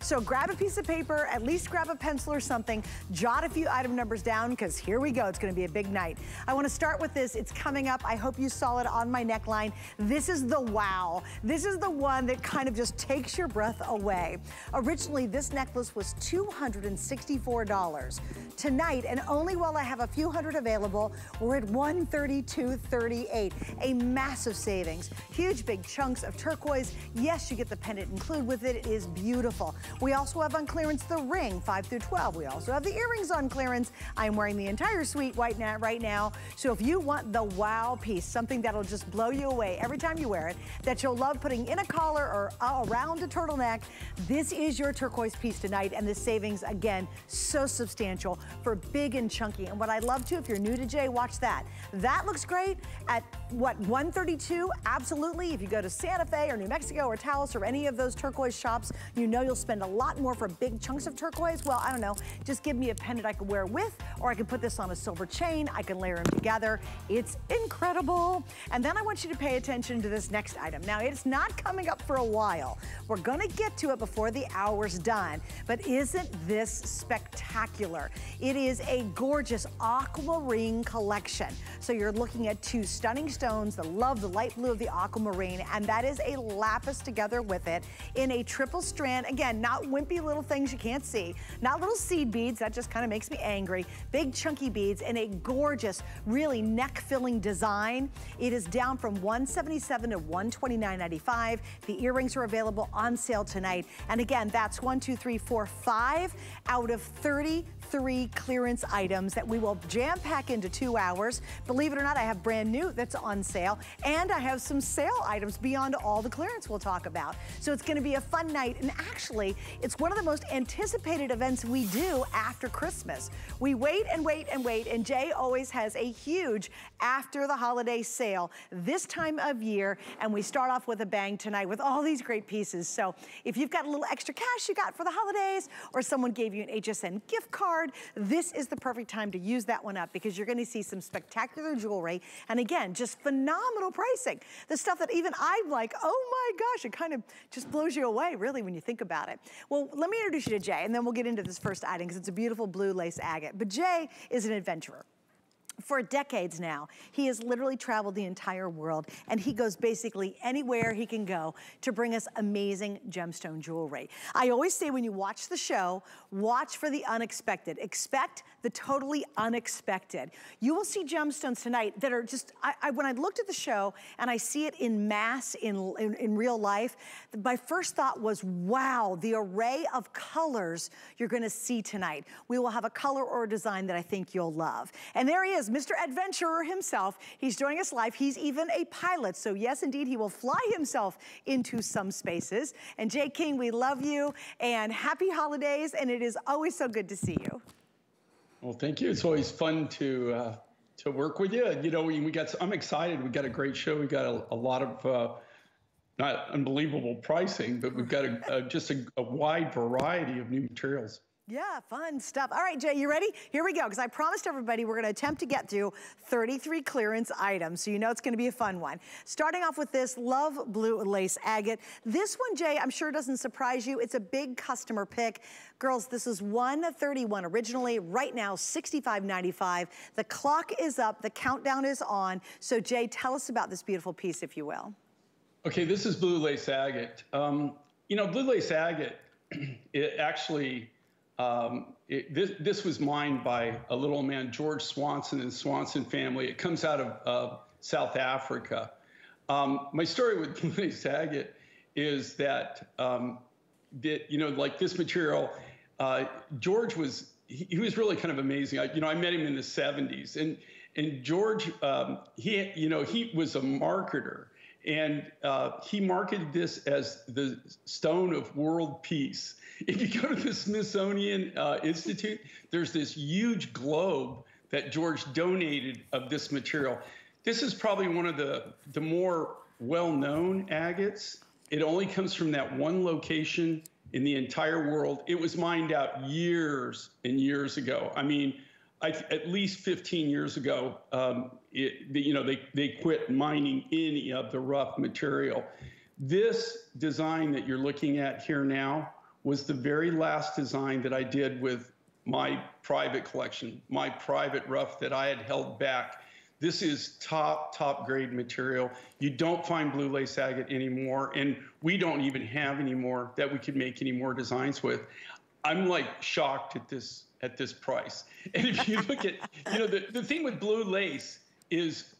So grab a piece of paper, at least grab a pencil or something, jot a few item numbers down, because here we go. It's going to be a big night. I want to start with this. It's coming up. I hope you saw it on my neckline. This is the wow. This is the one that kind of just takes your breath away. Originally, this necklace was $264. Tonight, and only while I have a few hundred available, we're at $132.38. A massive savings. Huge big chunks of turquoise. Yes, you get the pendant included with it. It is beautiful. We also have on clearance the ring, 5 through 12. We also have the earrings on clearance. I'm wearing the entire suite right now. So if you want the wow piece, something that'll just blow you away every time you wear it, that you'll love putting in a collar or around a turtleneck, this is your turquoise piece tonight. And the savings, again, so substantial for big and chunky. And what I love too, if you're new to Jay, watch that. That looks great at what, $132? Absolutely. If you go to Santa Fe or New Mexico or Taos or any of those turquoise shops, you know you'll spend a lot more for big chunks of turquoise. Well, I don't know, just give me a pendant I could wear with, or I can put this on a silver chain. I can layer them together. It's incredible. And then I want you to pay attention to this next item. Now, it's not coming up for a while. We're gonna get to it before the hour's done, but isn't this spectacular? It is a gorgeous aquamarine collection. So you're looking at two stunning stones that love the light blue of the aquamarine, and that is a lapis together with it in a triple strand. Again, not wimpy little things you can't see, not little seed beads, that just kind of makes me angry. Big chunky beads in a gorgeous, really neck-filling design. It is down from $177 to $129.95. The earrings are available on sale tonight. And again, that's 1, 2, 3, 4, 5 out of 33 clearance items that we will jam pack into 2 hours. Believe it or not, I have brand new that's on sale, and I have some sale items beyond all the clearance we'll talk about. So it's gonna be a fun night, and actually, it's one of the most anticipated events we do after Christmas. We wait and wait and wait, and Jay always has a huge after the holiday sale this time of year, and we start off with a bang tonight with all these great pieces. So if you've got a little extra cash you got for the holidays, or someone gave you an HSN gift card, this is the perfect time to use that one up, because you're gonna see some spectacular jewelry, and again, just phenomenal pricing. The stuff that even I'm like, oh my gosh, it kind of just blows you away, really, when you think about it. Well, let me introduce you to Jay, and then we'll get into this first item, because it's a beautiful blue lace agate. But Jay is an adventurer. For decades now, he has literally traveled the entire world, and he goes basically anywhere he can go to bring us amazing gemstone jewelry. I always say, when you watch the show, watch for the unexpected. Expect the totally unexpected. You will see gemstones tonight that are just, when I looked at the show and I see it in mass in real life, my first thought was, wow, the array of colors you're gonna see tonight. We will have a color or a design that I think you'll love. And there he is, Mr. Adventurer himself. He's joining us live. He's even a pilot. So yes, indeed, he will fly himself into some spaces. And Jay King, we love you, and happy holidays. And it is always so good to see you. Well, thank you. It's always fun to work with you. You know, we got, I'm excited. We got a great show. We got a lot of, not unbelievable pricing, but we've got just a wide variety of new materials. Yeah, fun stuff. All right, Jay, you ready? Here we go, because I promised everybody we're gonna attempt to get through 33 clearance items, so you know it's gonna be a fun one. Starting off with this love blue lace agate. This one, Jay, I'm sure doesn't surprise you. It's a big customer pick. Girls, this is $131 originally. Right now, $65.95. The clock is up, the countdown is on. So Jay, tell us about this beautiful piece, if you will. Okay, this is blue lace agate. You know, blue lace agate, it actually, this was mined by a little man, George Swanson and Swanson family. It comes out of South Africa. My story with blue lace agate is that, you know, like this material, George was, he was really kind of amazing. You know, I met him in the 70s, and George, you know, he was a marketer, and he marketed this as the stone of world peace. If you go to the Smithsonian Institute, there's this huge globe that George donated of this material. This is probably one of the more well-known agates. It only comes from that one location in the entire world. It was mined out years and years ago. I mean, at least 15 years ago, you know, they quit mining any of the rough material. This design that you're looking at here now was the very last design that I did with my private collection, my private rough that I had held back. This is top grade material. You don't find blue lace agate anymore, and we don't even have any more that we could make any more designs with. I'm like shocked at this price. And if you look at, you know, the thing with blue lace is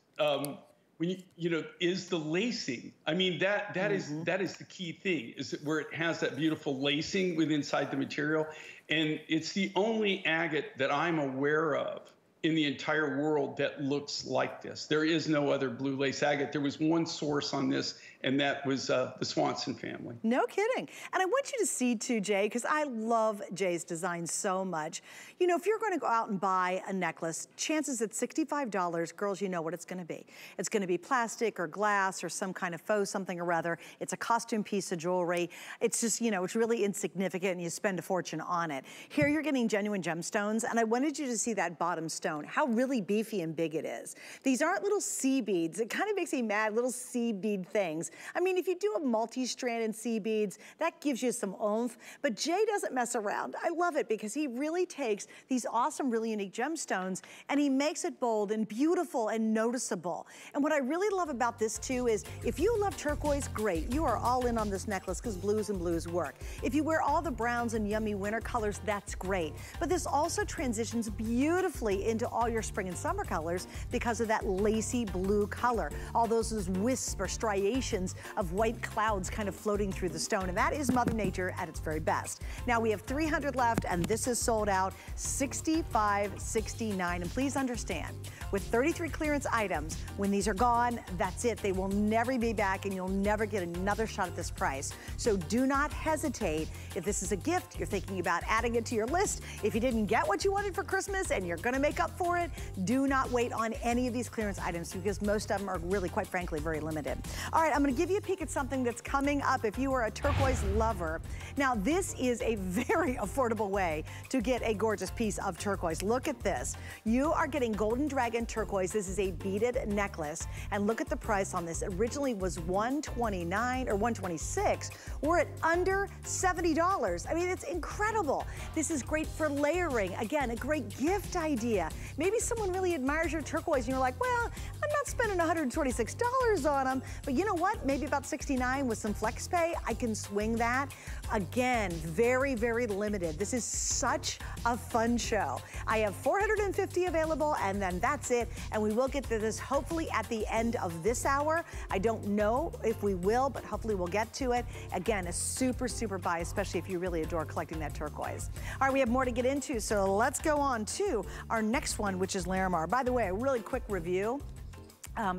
when you know, is the lacing. I mean, that is, that is the key thing, is that where it has that beautiful lacing with inside the material. And it's the only agate that I'm aware of in the entire world that looks like this. There is no other blue lace agate. There was one source on this, and that was the Swanson family. No kidding. And I want you to see too, Jay, because I love Jay's design so much. You know, if you're gonna go out and buy a necklace, chances at $65, girls, you know what it's gonna be. It's gonna be plastic or glass or some kind of faux something or other. It's a costume piece of jewelry. It's just, you know, it's really insignificant and you spend a fortune on it. Here you're getting genuine gemstones, and I wanted you to see that bottom stone, how really beefy and big it is. These aren't little sea beads. It kind of makes me mad, little sea bead things. I mean, if you do a multi-strand and sea beads, that gives you some oomph, but Jay doesn't mess around. I love it because he really takes these awesome, really unique gemstones and he makes it bold and beautiful and noticeable. And what I really love about this too is, if you love turquoise, great. You are all in on this necklace because blues and blues work. If you wear all the browns and yummy winter colors, that's great. But this also transitions beautifully into all your spring and summer colors because of that lacy blue color. All those wisps or striations of white clouds kind of floating through the stone, and that is Mother Nature at its very best. Now we have 300 left, and this is sold out, $65.69. And please understand, with 33 clearance items, when these are gone, that's it. They will never be back, and you'll never get another shot at this price. So do not hesitate. If this is a gift, you're thinking about adding it to your list, if you didn't get what you wanted for Christmas and you're gonna make up for it, do not wait on any of these clearance items because most of them are really, quite frankly, very limited. All right, I'm gonna give you a peek at something that's coming up if you are a turquoise lover. Now, this is a very affordable way to get a gorgeous piece of turquoise. Look at this. You are getting Golden Dragon turquoise. This is a beaded necklace, and look at the price on this. It originally was $129 or $126. We're at under $70. I mean, it's incredible. This is great for layering. Again, a great gift idea. Maybe someone really admires your turquoise and you're like, well, I'm not spending $126 on them, but you know what? Maybe about $69 with some flex pay, I can swing that. Again, very, very limited. This is such a fun show. I have 450 available, and then that's it. And we will get to this hopefully at the end of this hour. I don't know if we will, but hopefully we'll get to it. Again, a super, super buy, especially if you really adore collecting that turquoise. All right, we have more to get into, so let's go on to our next one, which is Larimar. By the way, a really quick review.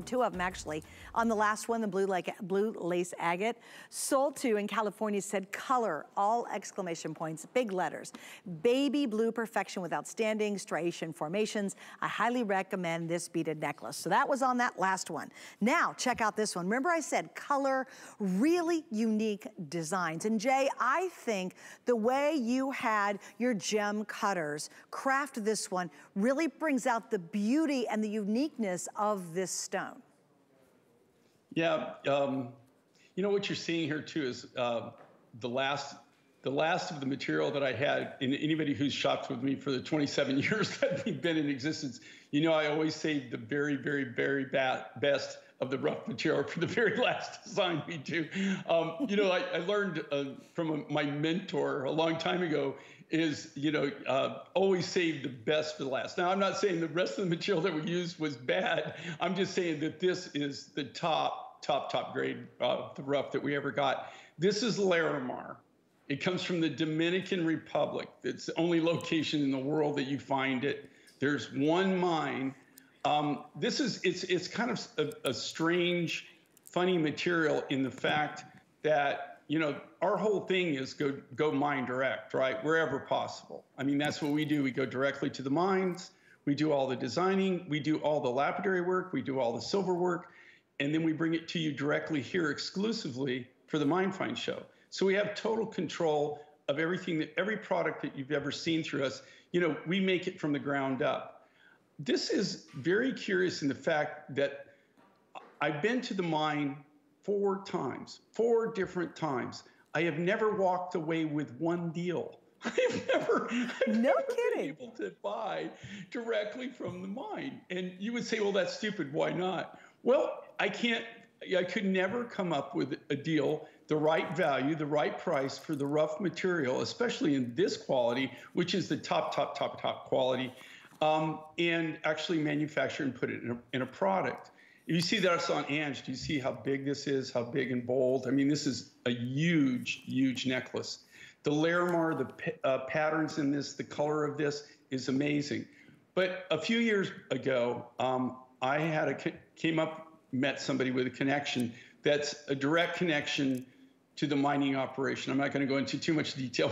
Two of them actually. On the last one, the blue lace agate, sold to in California, said color, all exclamation points, big letters. Baby blue perfection with outstanding striation formations. I highly recommend this beaded necklace. So that was on that last one. Now check out this one. Remember I said color, really unique designs. And Jay, I think the way you had your gem cutters craft this one really brings out the beauty and the uniqueness of this stone. Yeah, you know what you're seeing here too is the last of the material that I had. And anybody who's shopped with me for the 27 years that we've been in existence, you know I always save the very best of the rough material for the very last design we do. You know, I learned from my mentor a long time ago is, you know, always save the best for the last. Now, I'm not saying the rest of the material that we used was bad. I'm just saying that this is the top grade of the rough that we ever got. This is Larimar. It comes from the Dominican Republic. It's the only location in the world that you find it. There's one mine. This is, it's kind of a strange, funny material in the fact that, you know, our whole thing is go mine direct, right? Wherever possible. I mean, that's what we do. We go directly to the mines. We do all the designing. We do all the lapidary work. We do all the silver work. And then we bring it to you directly here exclusively for the Mine Find Show. So we have total control of everything, every product that you've ever seen through us. You know, we make it from the ground up. This is very curious in the fact that I've been to the mine 4 times, 4 different times. I have never walked away with one deal. I've never been able to buy directly from the mine. And you would say, well, that's stupid. Why not? Well, I could never come up with a deal, the right value, the right price for the rough material, especially in this quality, which is the top quality, and actually manufacture and put it in a product. You see that's on Ange. Do you see how big this is, how big and bold? I mean, this is a huge, huge necklace. The Larimar, the patterns in this, the color of this is amazing. But a few years ago, I met somebody with a connection that's a direct connection to the mining operation. I'm not going to go into too much detail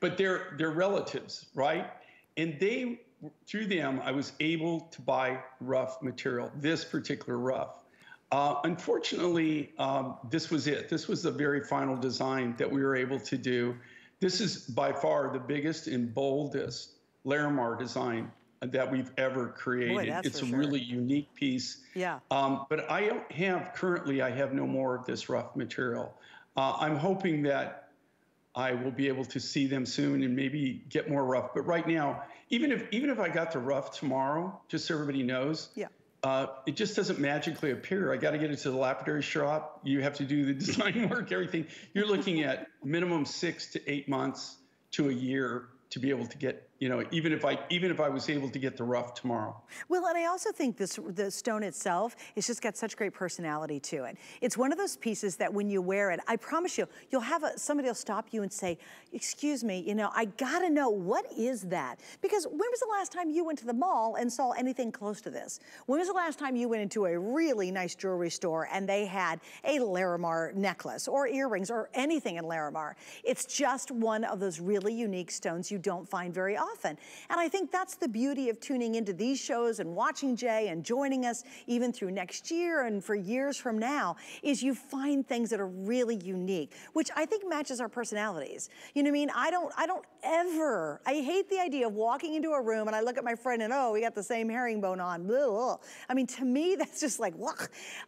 but they're relatives, right? And they, through them, I was able to buy rough material, this particular rough. Unfortunately, this was it. This was the very final design that we were able to do. This is by far the biggest and boldest Larimar design that we've ever created. Boy, it's a really unique piece. Yeah. But I don't have, currently, I have no more of this rough material. I'm hoping that I will be able to see them soon and maybe get more rough. But right now, even if I got the rough tomorrow, just so everybody knows, yeah. It just doesn't magically appear. I got to get it to the lapidary shop. You have to do the design work, everything. You're looking at minimum 6 to 8 months to a year to be able to get, you know, even if I was able to get the rough tomorrow. Well, and I also think the stone itself, it's just got such great personality to it. It's one of those pieces that when you wear it, I promise you, you'll have somebody will stop you and say, excuse me, you know, I gotta know, what is that? Because when was the last time you went to the mall and saw anything close to this? When was the last time you went into a really nice jewelry store and they had a Larimar necklace or earrings or anything in Larimar? It's just one of those really unique stones you don't find very often. And I think that's the beauty of tuning into these shows and watching Jay and joining us even through next year and for years from now, is you find things that are really unique, which I think matches our personalities. You know what I mean? I hate the idea of walking into a room and I look at my friend and, oh, we got the same herringbone on. Blah, blah. I mean, to me, that's just like, wow.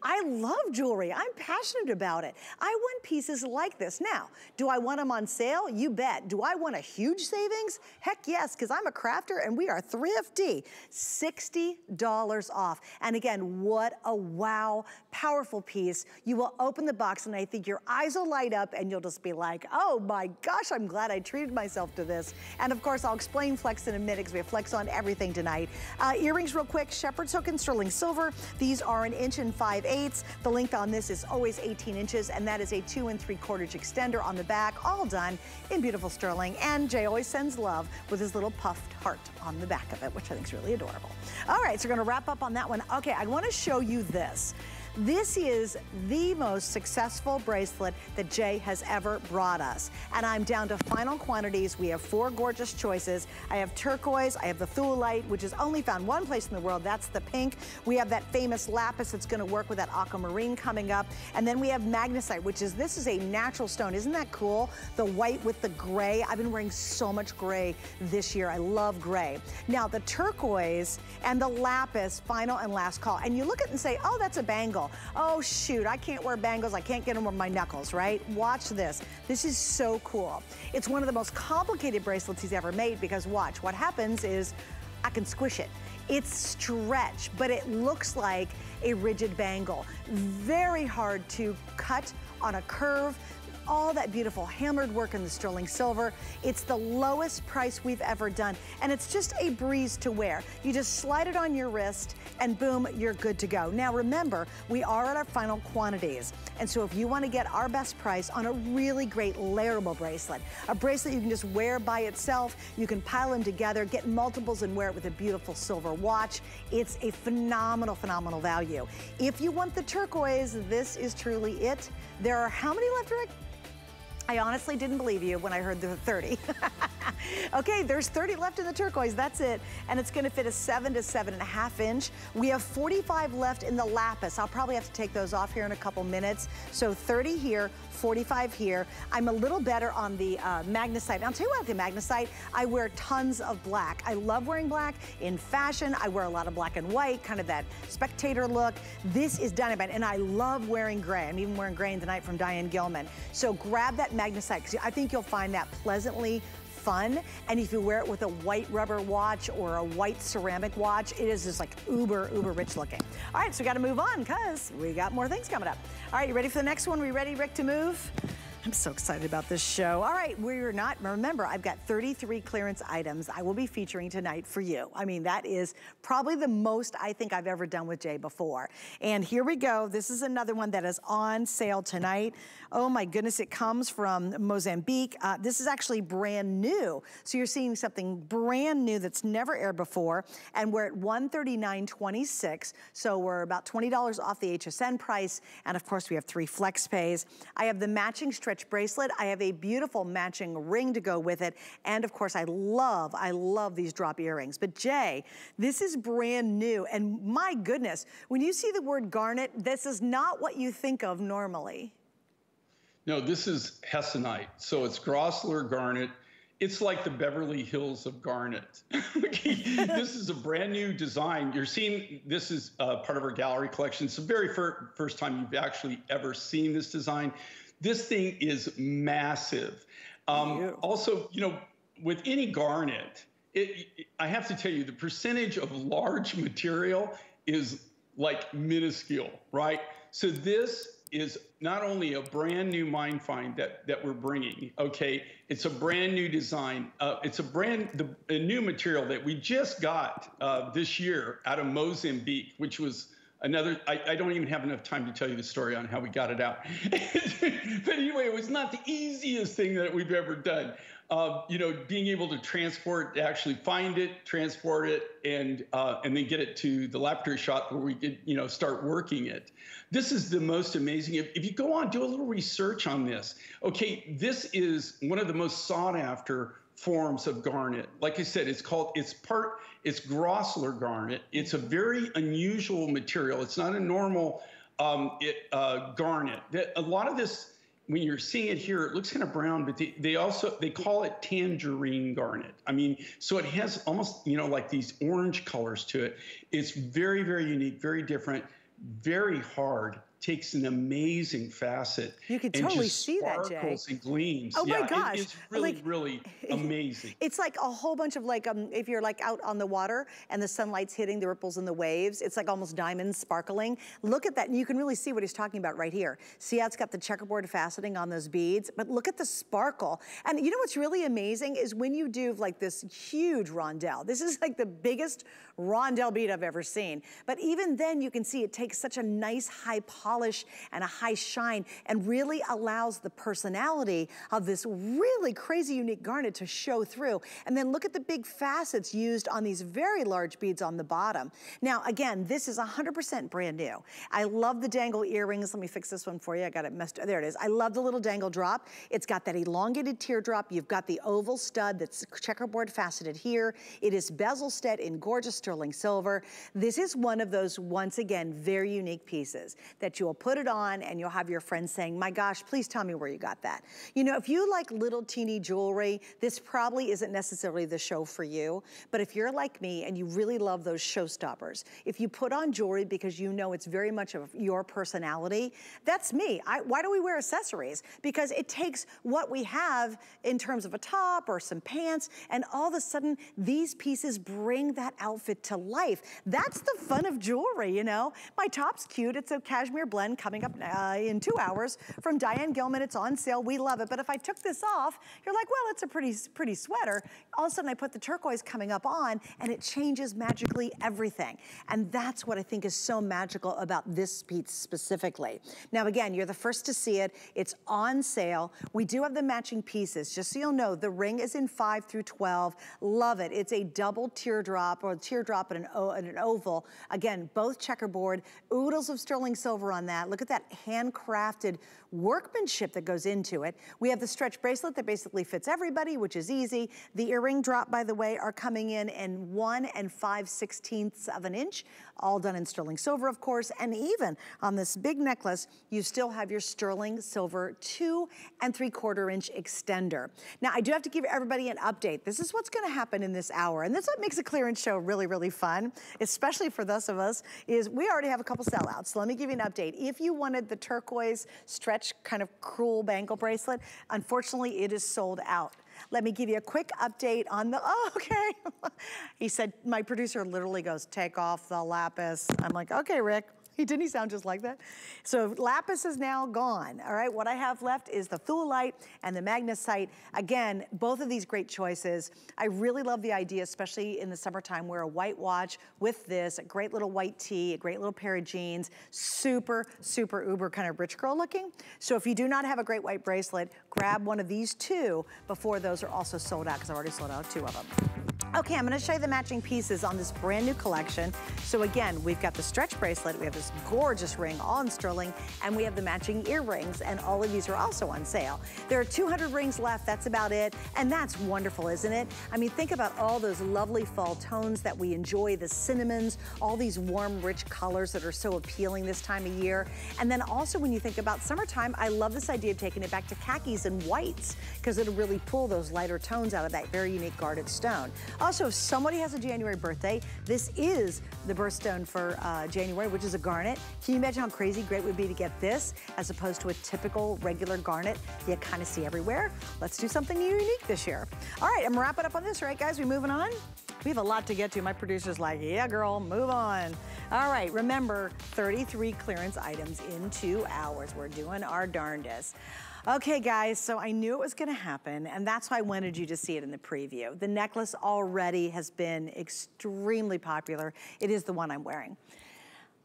I love jewelry. I'm passionate about it. I want pieces like this. Now, do I want them on sale? You bet. Do I want a huge savings? Heck yes, because I'm a crafter and we are thrifty. $60 off. And again, what a wow, powerful piece. You will open the box and I think your eyes will light up and you'll just be like, oh my gosh, I'm glad I treated myself to this. And of course, I'll explain Flex in a minute because we have Flex on everything tonight. Earrings real quick, shepherd's hook and sterling silver. These are 1 inch and 5/8. The length on this is always 18 inches and that is a 2 3/4 extender on the back, all done in beautiful sterling. And Jay always sends love with his little puffed heart on the back of it, which I think is really adorable. All right, so we're gonna wrap up on that one. Okay, I wanna show you this. This is the most successful bracelet that Jay has ever brought us. And I'm down to final quantities. We have 4 gorgeous choices. I have turquoise, I have the thulite, which is only found one place in the world, that's the pink. We have that famous lapis that's gonna work with that aquamarine coming up. And then we have magnesite, which is, this is a natural stone. Isn't that cool? The white with the gray. I've been wearing so much gray this year. I love gray. Now the turquoise and the lapis, final and last call. And you look at it and say, oh, that's a bangle. Oh shoot, I can't wear bangles. I can't get them with my knuckles, right? Watch this. This is so cool. It's one of the most complicated bracelets he's ever made because watch, what happens is I can squish it. It's stretch, but it looks like a rigid bangle. Very hard to cut on a curve. All that beautiful hammered work in the sterling silver. It's the lowest price we've ever done. And it's just a breeze to wear. You just slide it on your wrist and boom, you're good to go. Now remember, we are at our final quantities. And so if you wanna get our best price on a really great layerable bracelet, a bracelet you can just wear by itself, you can pile them together, get multiples and wear it with a beautiful silver watch. It's a phenomenal, phenomenal value. If you want the turquoise, this is truly it. There are how many left, Rick? I honestly didn't believe you when I heard the 30. Okay, there's 30 left in the turquoise, that's it. And it's gonna fit a 7 to 7.5 inch. We have 45 left in the lapis. I'll probably have to take those off here in a couple minutes. So 30 here, 45 here. I'm a little better on the magnesite. Now, tell you what, the magnesite, I wear tons of black. I love wearing black in fashion. I wear a lot of black and white, kind of that spectator look. This is dynamite, and I love wearing gray. I'm even wearing gray tonight from Diane Gilman. So grab that magnesite, because I think you'll find that pleasantly fun. And if you wear it with a white rubber watch or a white ceramic watch, it is just like uber, uber rich looking. All right, so we got to move on because we got more things coming up. All right, you ready for the next one? We ready, Rick, to move? I'm so excited about this show. All right, we're not, remember, I've got 33 clearance items I will be featuring tonight for you. I mean, that is probably the most I think I've ever done with Jay before. And here we go. This is another one that is on sale tonight. Oh my goodness, it comes from Mozambique. This is actually brand new. So you're seeing something brand new that's never aired before. And we're at $139.26. So we're about $20 off the HSN price. And of course, we have 3 flex pays. I have the matching stretch bracelet. I have a beautiful matching ring to go with it. And of course, I love these drop earrings. But Jay, this is brand new. And my goodness, when you see the word garnet, this is not what you think of normally. No, this is hessonite. So it's Grosseller garnet. It's like the Beverly Hills of garnet. This is a brand new design. You're seeing, this is part of our gallery collection. It's the very first time you've actually ever seen this design. This thing is massive. Also, you know, with any garnet, I have to tell you, the percentage of large material is like minuscule, right? So this is not only a brand new Mine Find that we're bringing, okay? It's a brand new design. It's a new material that we just got this year out of Mozambique, which was another, I don't even have enough time to tell you the story on how we got it out. But anyway, it was not the easiest thing that we've ever done. You know, being able to transport, actually find it, transport it, and then get it to the laboratory shop where we could, you know, start working it. This is the most amazing. If you go on, do a little research on this. Okay, this is one of the most sought after forms of garnet. Like I said, it's Grosseller garnet. It's a very unusual material. It's not a normal garnet. A lot of this, when you're seeing it here, it looks kind of brown, but they call it tangerine garnet. I mean, so it has almost, you know, like these orange colors to it. It's very, very unique, very different, very hard. Takes an amazing facet. You can totally see that, Jay. Sparkles and gleams. Oh my gosh. It's really, like, really amazing. It's like a whole bunch of like, if you're like out on the water and the sunlight's hitting the ripples and the waves, it's like almost diamonds sparkling. Look at that, and you can really see what he's talking about right here. See how it's got the checkerboard faceting on those beads, but look at the sparkle. And you know what's really amazing is when you do like this huge rondelle, this is like the biggest rondelle bead I've ever seen. But even then you can see it takes such a nice high polish and a high shine and really allows the personality of this really crazy unique garnet to show through. And then look at the big facets used on these very large beads on the bottom. Now again, this is 100% brand new. I love the dangle earrings. Let me fix this one for you. I got it messed up. There it is. I love the little dangle drop. It's got that elongated teardrop. You've got the oval stud that's checkerboard faceted here. It is bezel set in gorgeous sterling silver. This is one of those, once again, very unique pieces that you'll put it on and you'll have your friends saying, my gosh, please tell me where you got that. You know, if you like little teeny jewelry, this probably isn't necessarily the show for you. But if you're like me and you really love those showstoppers, if you put on jewelry because you know it's very much of your personality, that's me. Why do we wear accessories? Because it takes what we have in terms of a top or some pants, and all of a sudden these pieces bring that outfit to life. That's the fun of jewelry, you know? My top's cute, it's a casual blend coming up in 2 hours from Diane Gilman. It's on sale. We love it. But if I took this off, you're like, well, it's a pretty sweater. All of a sudden I put the turquoise coming up on and it changes magically everything. And that's what I think is so magical about this piece specifically. Now, again, you're the first to see it. It's on sale. We do have the matching pieces. Just so you'll know, the ring is in 5 through 12. Love it. It's a double teardrop, or a teardrop and an oval. Again, both checkerboard, oodles of sterling silver on on that. Look at that handcrafted workmanship that goes into it. We have the stretch bracelet that basically fits everybody, which is easy. The earring drop, by the way, are coming in 1 5/16 of an inch, all done in sterling silver, of course. And even on this big necklace, you still have your sterling silver 2 3/4 inch extender. Now, I do have to give everybody an update. This is what's gonna happen in this hour. And that's what makes a clearance show really, really fun, especially for those of us, is we already have a couple sellouts. So let me give you an update. If you wanted the turquoise stretch kind of cruel bangle bracelet, unfortunately it is sold out. Let me give you a quick update on the, oh, okay. He said, my producer literally goes, take off the lapis. I'm like, okay, Rick. Didn't he sound just like that? So lapis is now gone, all right? What I have left is the thulite and the magnesite. Again, both of these great choices. I really love the idea, especially in the summertime, wear a white watch with this, a great little white tee, a great little pair of jeans, super, super uber kind of rich girl looking. So if you do not have a great white bracelet, grab one of these two before those are also sold out, because I've already sold out two of them. Okay, I'm gonna show you the matching pieces on this brand new collection. So again, we've got the stretch bracelet, we have this gorgeous ring, all in sterling, and we have the matching earrings, and all of these are also on sale. There are 200 rings left, that's about it, and that's wonderful, isn't it? I mean, think about all those lovely fall tones that we enjoy, the cinnamons, all these warm, rich colors that are so appealing this time of year. And then also when you think about summertime, I love this idea of taking it back to khakis and whites, because it'll really pull those lighter tones out of that very unique guarded stone. Also, if somebody has a January birthday, this is the birthstone for January, which is a garnet. Can you imagine how crazy great it would be to get this as opposed to a typical regular garnet you kind of see everywhere? Let's do something unique this year. All right, I'm wrapping up on this, right, guys? We moving on? We have a lot to get to. My producer's like, yeah, girl, move on. All right, remember, 33 clearance items in 2 hours. We're doing our darndest. Okay, guys, so I knew it was gonna happen, and that's why I wanted you to see it in the preview. The necklace already has been extremely popular. It is the one I'm wearing.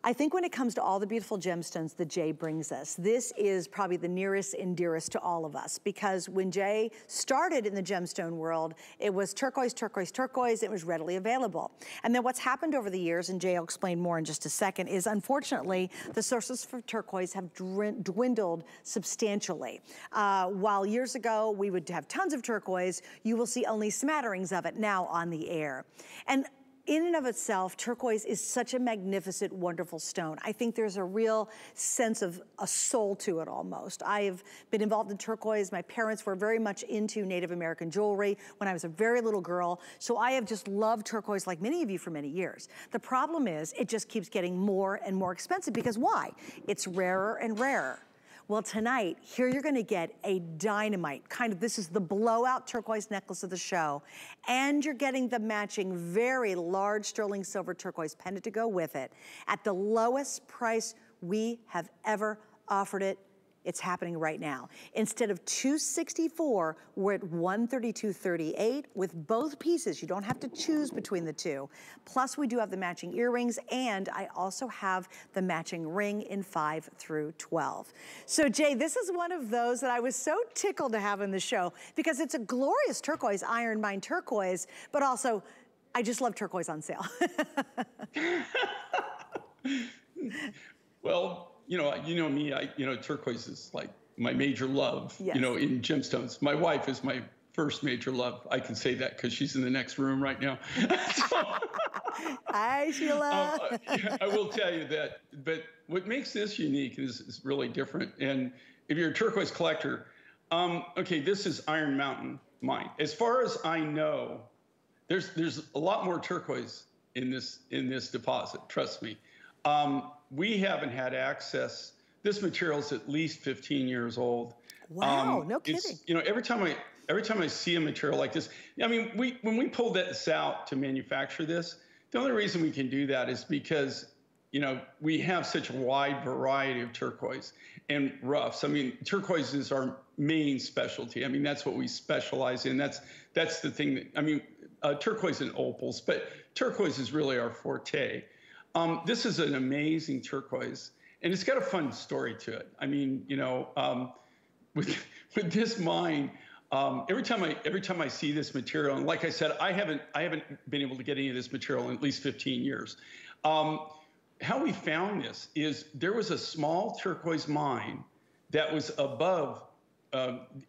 I think when it comes to all the beautiful gemstones that Jay brings us, this is probably the nearest and dearest to all of us, because when Jay started in the gemstone world, it was turquoise, turquoise, turquoise. It was readily available. And then what's happened over the years, and Jay will explain more in just a second, is unfortunately the sources for turquoise have dwindled substantially. While years ago we would have tons of turquoise, you will see only smatterings of it now on the air. And in and of itself, turquoise is such a magnificent, wonderful stone. I think there's a real sense of a soul to it almost. I have been involved in turquoise. My parents were very much into Native American jewelry when I was a very little girl. So I have just loved turquoise like many of you for many years. The problem is it just keeps getting more and more expensive, because why? It's rarer and rarer. Well, tonight, here you're gonna get a dynamite, kind of, this is the blowout turquoise necklace of the show, and you're getting the matching very large sterling silver turquoise pendant to go with it at the lowest price we have ever offered it. It's happening right now. Instead of $264, we're at $132.38 with both pieces. You don't have to choose between the two. Plus, we do have the matching earrings, and I also have the matching ring in 5 through 12. So, Jay, this is one of those that I was so tickled to have in the show, because it's a glorious turquoise, iron mine turquoise, but also, I just love turquoise on sale. Well, you know me, turquoise is like my major love, yes. You know, in gemstones. My wife is my first major love. I can say that because she's in the next room right now. So, hi, Sheila. I will tell you that. But what makes this unique is really different. And if you're a turquoise collector, okay, this is Iron Mountain mine. As far as I know, there's a lot more turquoise in this deposit. Trust me. We haven't had access. This material's at least 15 years old. Wow, no kidding. You know, every time I see a material like this, I mean, when we pulled this out to manufacture this, the only reason we can do that is because, you know, we have such a wide variety of turquoise and roughs. I mean, turquoise is our main specialty. I mean, that's what we specialize in. That's the thing that, I mean, turquoise and opals, but turquoise is really our forte. This is an amazing turquoise, and it's got a fun story to it. I mean, you know, with this mine, every time I see this material, and like I said, I haven't been able to get any of this material in at least 15 years. how we found this is there was a small turquoise mine that was above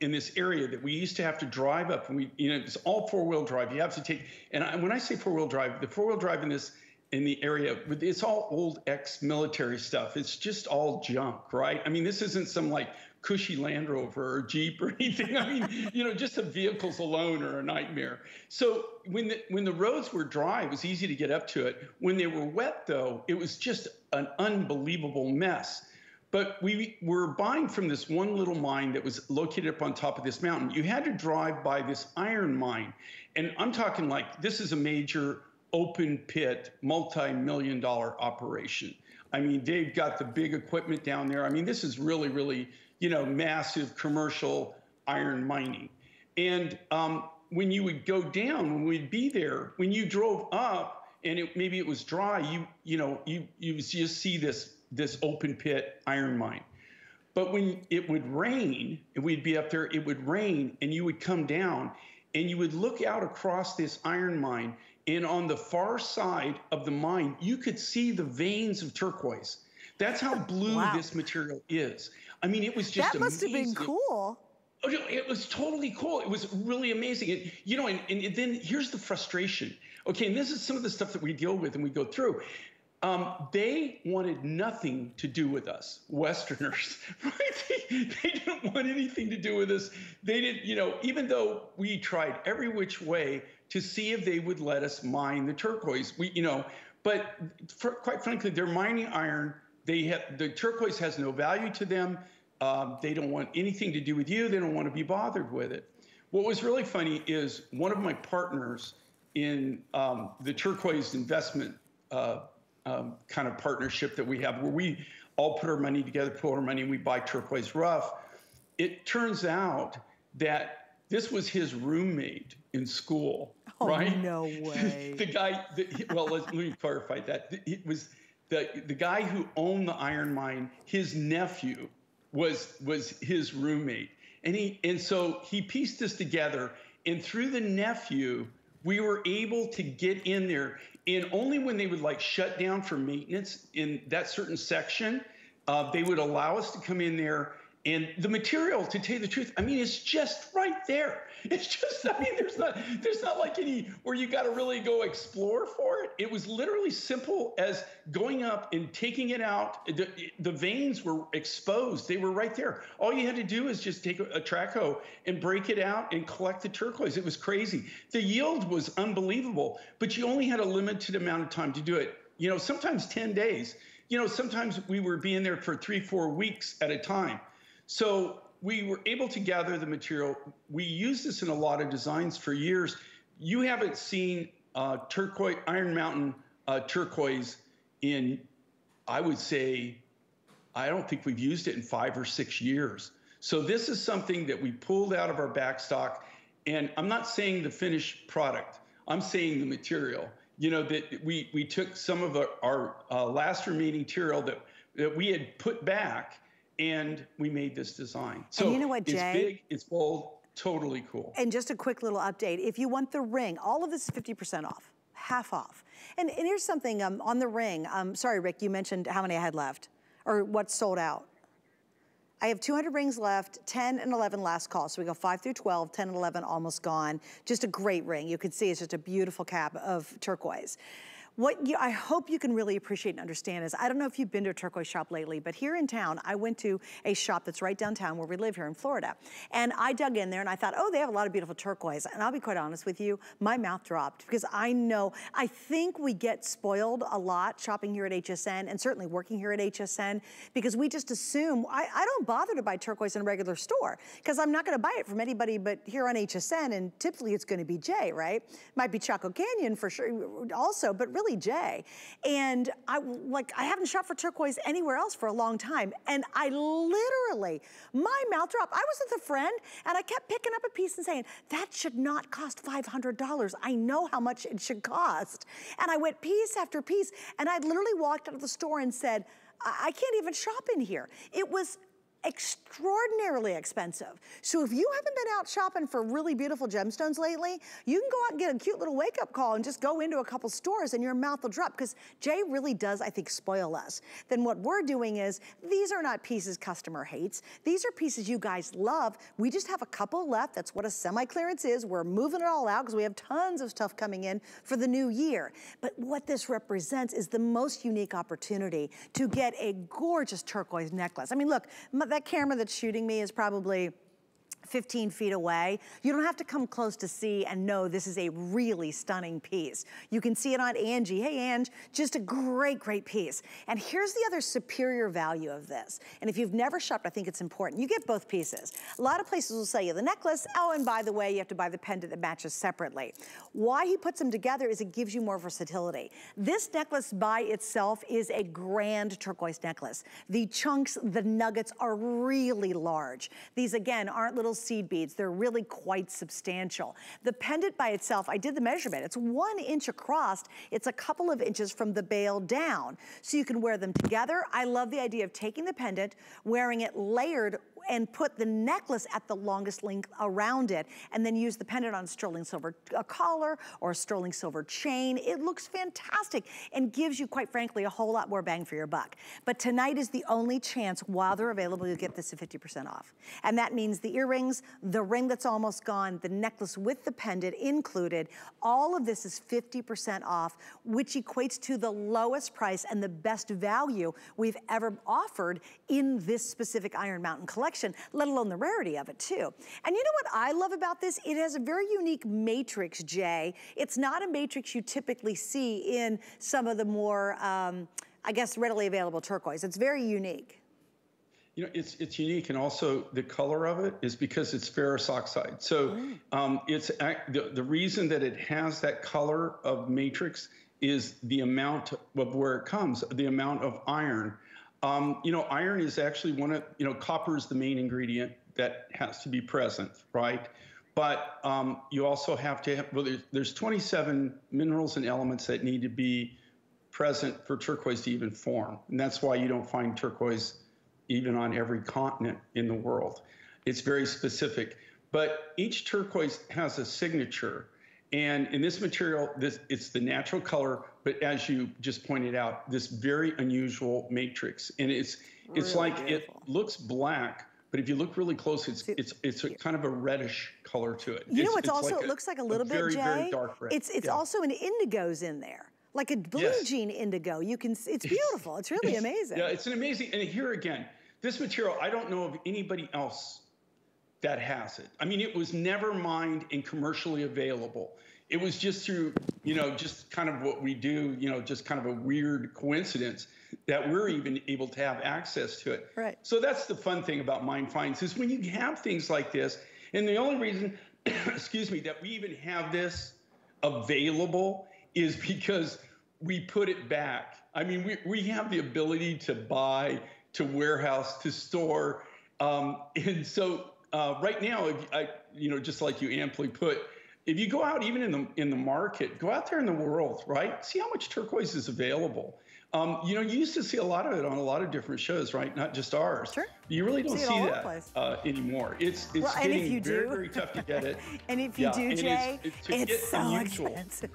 in this area that we used to have to drive up. And we, you know, it's all four-wheel drive. You have to take, and when I say four-wheel drive, the four-wheel drive in this, in the area, it's all old ex-military stuff. It's just all junk, right? I mean, this isn't some like cushy Land Rover or Jeep or anything. I mean, you know, just the vehicles alone are a nightmare. So when the roads were dry, it was easy to get up to it. When they were wet, though, it was just an unbelievable mess. But we were buying from this one little mine that was located up on top of this mountain. You had to drive by this iron mine. And I'm talking like this is a major open pit, multi-million-dollar operation. I mean, they've got the big equipment down there. I mean, this is really, really, you know, massive commercial iron mining. And when you would go down, when we'd be there, when you drove up and it, maybe it was dry, you just see this open pit iron mine. But when it would rain, and we'd be up there, it would rain, and you would come down, and you would look out across this iron mine, and on the far side of the mine, you could see the veins of turquoise. That's how blue this material is. I mean, it was just amazing. That must have been cool. It was totally cool. It was really amazing. And, you know, and then here's the frustration. Okay, and this is some of the stuff that we deal with and we go through. They wanted nothing to do with us, Westerners, right? They didn't want anything to do with us. They didn't, you know, even though we tried every which way to see if they would let us mine the turquoise, we, you know, but for, quite frankly, they're mining iron. They have, the turquoise has no value to them. They don't want anything to do with you. They don't want to be bothered with it. What was really funny is one of my partners in the turquoise investment kind of partnership that we have where we all put our money together, put our money, and we buy turquoise rough. It turns out that this was his roommate in school, right? No way. The guy, well, let me clarify that. It was the guy who owned the iron mine, his nephew was his roommate. And so he pieced this together, and through the nephew, we were able to get in there. And only when they would like shut down for maintenance in that certain section, they would allow us to come in there. And the material, to tell you the truth, I mean, it's just right there. It's just, I mean, there's not like any where you got to really go explore for it. It was literally simple as going up and taking it out. The veins were exposed. They were right there. All you had to do is just take a track hoe and break it out and collect the turquoise. It was crazy. The yield was unbelievable, but you only had a limited amount of time to do it. You know, sometimes 10 days. You know, sometimes we were being there for 3-4 weeks at a time. So we were able to gather the material. We used this in a lot of designs for years. You haven't seen turquoise, Iron Mountain turquoise in, I would say, I don't think we've used it in 5 or 6 years. So this is something that we pulled out of our backstock. And I'm not saying the finished product. I'm saying the material. You know, that we took some of our last remaining material that we had put back, and we made this design. So you know what, Jay? It's big, it's bold, totally cool. And just a quick little update. If you want the ring, all of this is 50% off, half off. And here's something on the ring. Sorry, Rick, you mentioned how many I had left or what's sold out. I have 200 rings left, 10 and 11 last call. So we go 5 through 12, 10 and 11 almost gone. Just a great ring. You can see it's just a beautiful cap of turquoise. What I hope you can really appreciate and understand is, I don't know if you've been to a turquoise shop lately, but here in town, I went to a shop that's right downtown where we live here in Florida. And I dug in there and I thought, oh, they have a lot of beautiful turquoise. And I'll be quite honest with you, my mouth dropped because I think we get spoiled a lot shopping here at HSN and certainly working here at HSN because we just assume, I don't bother to buy turquoise in a regular store because I'm not gonna buy it from anybody but here on HSN, and typically it's gonna be Jay, right? Might be Chaco Canyon for sure also, but really Jay. And I haven't shopped for turquoise anywhere else for a long time. And I literally, my mouth dropped. I was with a friend and I kept picking up a piece and saying, that should not cost $500. I know how much it should cost. And I went piece after piece. And I literally walked out of the store and said, I can't even shop in here. It was extraordinarily expensive. So if you haven't been out shopping for really beautiful gemstones lately, you can go out and get a cute little wake-up call and just go into a couple stores and your mouth will drop, because Jay really does, I think, spoil us. Then what we're doing is, these are not pieces customer hates. These are pieces you guys love. We just have a couple left. That's what a semi-clearance is. We're moving it all out because we have tons of stuff coming in for the new year. But what this represents is the most unique opportunity to get a gorgeous turquoise necklace. I mean, look, that camera that's shooting me is probably 15 feet away. You don't have to come close to see and know this is a really stunning piece. You can see it on Angie. Hey, Ange, just a great, great piece. And here's the other superior value of this. And if you've never shopped, I think it's important. You get both pieces. A lot of places will sell you the necklace. Oh, and by the way, you have to buy the pendant that matches separately. Why he puts them together is it gives you more versatility. This necklace by itself is a grand turquoise necklace. The chunks, the nuggets are really large. These, again, aren't little seed beads. They're really quite substantial. The pendant by itself, I did the measurement. It's 1 inch across. It's a couple of inches from the bail down. So you can wear them together. I love the idea of taking the pendant, wearing it layered, and put the necklace at the longest link around it, and then use the pendant on sterling silver collar or a sterling silver chain. It looks fantastic and gives you, quite frankly, a whole lot more bang for your buck. But tonight is the only chance while they're available to get this at 50% off. And that means the earrings, the ring that's almost gone, the necklace with the pendant included, all of this is 50% off, which equates to the lowest price and the best value we've ever offered in this specific Iron Mountain collection, let alone the rarity of it too. And you know what I love about this? It has a very unique matrix, Jay. It's not a matrix you typically see in some of the more, I guess, readily available turquoise. It's very unique. You know, it's unique, and also the color of it is because it's ferrous oxide. So it's the reason that it has that color of matrix is the amount of where it comes, the amount of iron. You know, iron is actually one of, you know, copper is the main ingredient that has to be present, right? But you also have to have, well, there's 27 minerals and elements that need to be present for turquoise to even form. And that's why you don't find turquoise even on every continent in the world. It's very specific. But each turquoise has a signature. And in this material, it's the natural color, but as you just pointed out, this very unusual matrix. And it's really like beautiful. It looks black, but if you look really close, it's a kind of a reddish color to it. You know, it's also, like it looks like a little bit, very, Jay, very dark red. It's also an indigo's in there, like a blue jean indigo. You can, it's beautiful. It's really amazing. Yeah, it's an amazing, and here again, this material, I don't know of anybody else that has it. I mean, it was never mined and commercially available. It was just through, you know, just kind of what we do, you know, just kind of a weird coincidence that we're even able to have access to it. Right. So that's the fun thing about Mine Finds is when you have things like this, and the only reason, excuse me, that we even have this available is because we put it back. I mean, we have the ability to buy, to warehouse, to store, and so right now, you know, just like you amply put, if you go out even in the market, go out there in the world, right? See how much turquoise is available. You know, you used to see a lot of it on a lot of different shows, right? Not just ours. Sure. You really don't see that anymore. It's well, getting very, very tough to get it. And if you do, Jay, it's so expensive.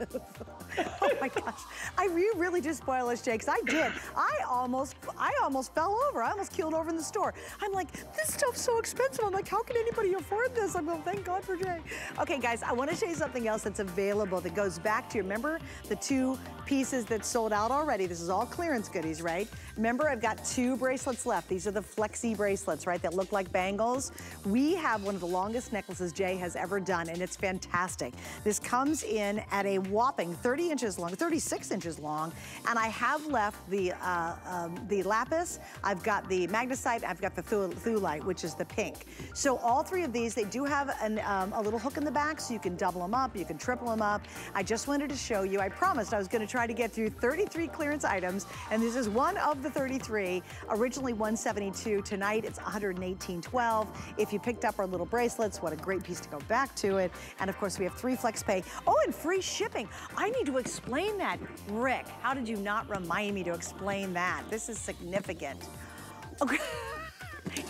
Oh my gosh. You really do spoil us, Jay, because I did. I almost fell over. I almost keeled over in the store. I'm like, this stuff's so expensive. I'm like, how can anybody afford this? I'm going, thank God for Jay. Okay, guys, I want to show you something else that's available that goes back to, remember the two pieces that sold out already. This is all clearance goodies, right? Remember, I've got two bracelets left. These are the flexi bracelets, right, that look like bangles. We have one of the longest necklaces Jay has ever done, and it's fantastic. This comes in at a whopping 30 inches long, 36 inches long, and I have left the lapis, I've got the magnesite, I've got the thulite, which is the pink. So all three of these, they do have a little hook in the back, so you can double them up, you can triple them up. I just wanted to show you, I promised I was gonna try to get through 33 clearance items, and this is one of the 33, originally $172, tonight it's $118.12. If you picked up our little bracelets, what a great piece to go back to it. And of course we have three flex pay. Oh, and free shipping. I need to explain that, Rick. How did you not remind me to explain that? This is significant. Okay.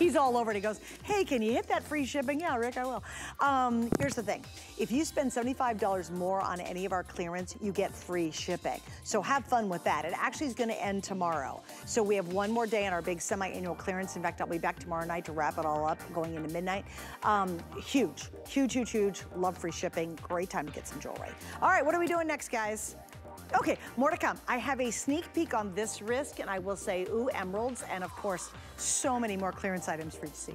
He's all over it. He goes, hey, can you hit that free shipping? Yeah, Rick, I will. Here's the thing. If you spend $75 more on any of our clearance, you get free shipping. So have fun with that. It actually is going to end tomorrow. So we have one more day on our big semi-annual clearance. In fact, I'll be back tomorrow night to wrap it all up, going into midnight. Huge, huge, huge, huge. Love free shipping. Great time to get some jewelry. All right, what are we doing next, guys? Okay, more to come. I have a sneak peek on this risk, and I will say, ooh, emeralds, and of course, so many more clearance items for you to see.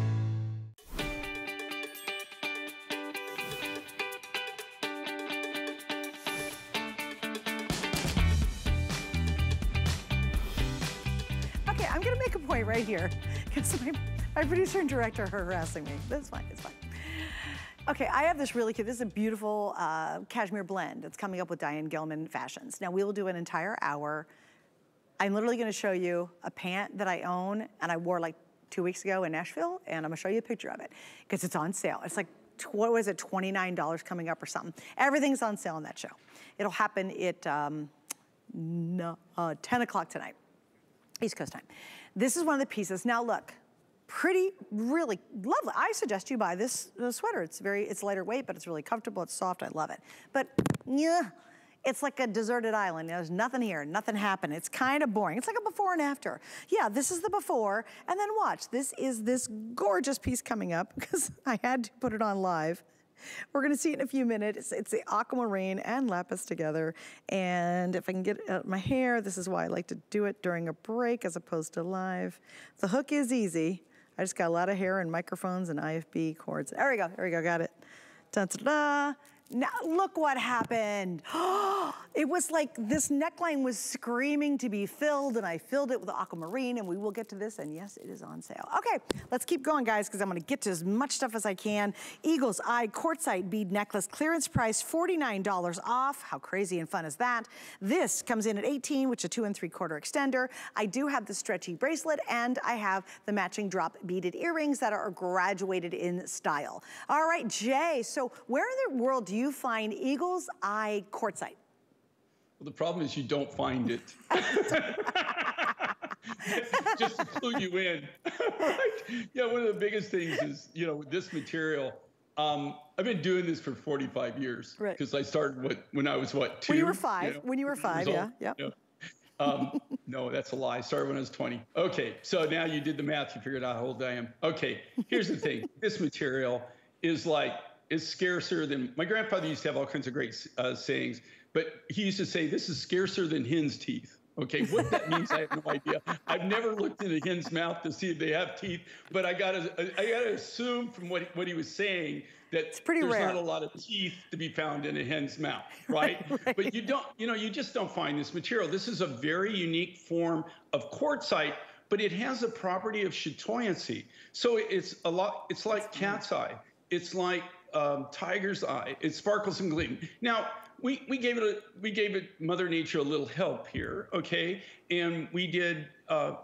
Right here, because my producer and director are harassing me. That's fine, it's fine. Okay, I have this really cute, this is a beautiful cashmere blend that's coming up with Diane Gilman Fashions. Now we will do an entire hour. I'm literally gonna show you a pant that I own and I wore like 2 weeks ago in Nashville, and I'm gonna show you a picture of it because it's on sale. It's like, what was it, $29 coming up or something. Everything's on sale on that show. It'll happen at 10 o'clock tonight, East Coast time. This is one of the pieces. Now look, pretty, really lovely. I suggest you buy this sweater. It's lighter weight, but it's really comfortable. It's soft, I love it. But yeah, it's like a deserted island. There's nothing here, nothing happened. It's kind of boring. It's like a before and after. Yeah, this is the before, and then watch. This is this gorgeous piece coming up because I had to put it on live. We're gonna see it in a few minutes. It's the aquamarine and lapis together. And if I can get it out of my hair, this is why I like to do it during a break as opposed to live. The hook is easy. I just got a lot of hair and microphones and IFB cords. There we go, got it. Dun-da-da. Now look what happened. It was like this neckline was screaming to be filled, and I filled it with aquamarine, and we will get to this, and yes, it is on sale. Okay, let's keep going, guys, because I'm gonna get to as much stuff as I can. Eagle's Eye Quartzite Bead Necklace, clearance price, $49 off. How crazy and fun is that? This comes in at 18, which is a 2 3/4 extender. I do have the stretchy bracelet, and I have the matching drop beaded earrings that are graduated in style. All right, Jay, so where in the world do you find Eagle's Eye Quartzite? Well, the problem is you don't find it. Just to clue you in. Right? Yeah, one of the biggest things is, you know, with this material, I've been doing this for 45 years. Right. Because I started when I was, what, 2? When you were 5. You know, when you were 5, yeah. Yep. You know? No, that's a lie. I started when I was 20. Okay, so now you did the math. You figured out how old I am. Okay, here's the thing. This material is like, is scarcer than, my grandfather used to have all kinds of great sayings, but he used to say, this is scarcer than hen's teeth. Okay, what that means, I have no idea. I've never looked into hen's mouth to see if they have teeth, but I gotta assume from what he was saying that it's pretty rare. There's not a lot of teeth to be found in a hen's mouth, right? Right? But you don't, you know, you just don't find this material. This is a very unique form of quartzite, but it has the property of chatoyancy. So it's a lot. It's like cat's eye. It's like tiger's eye. It sparkles and gleams. Now. We gave it Mother Nature a little help here, okay? And we did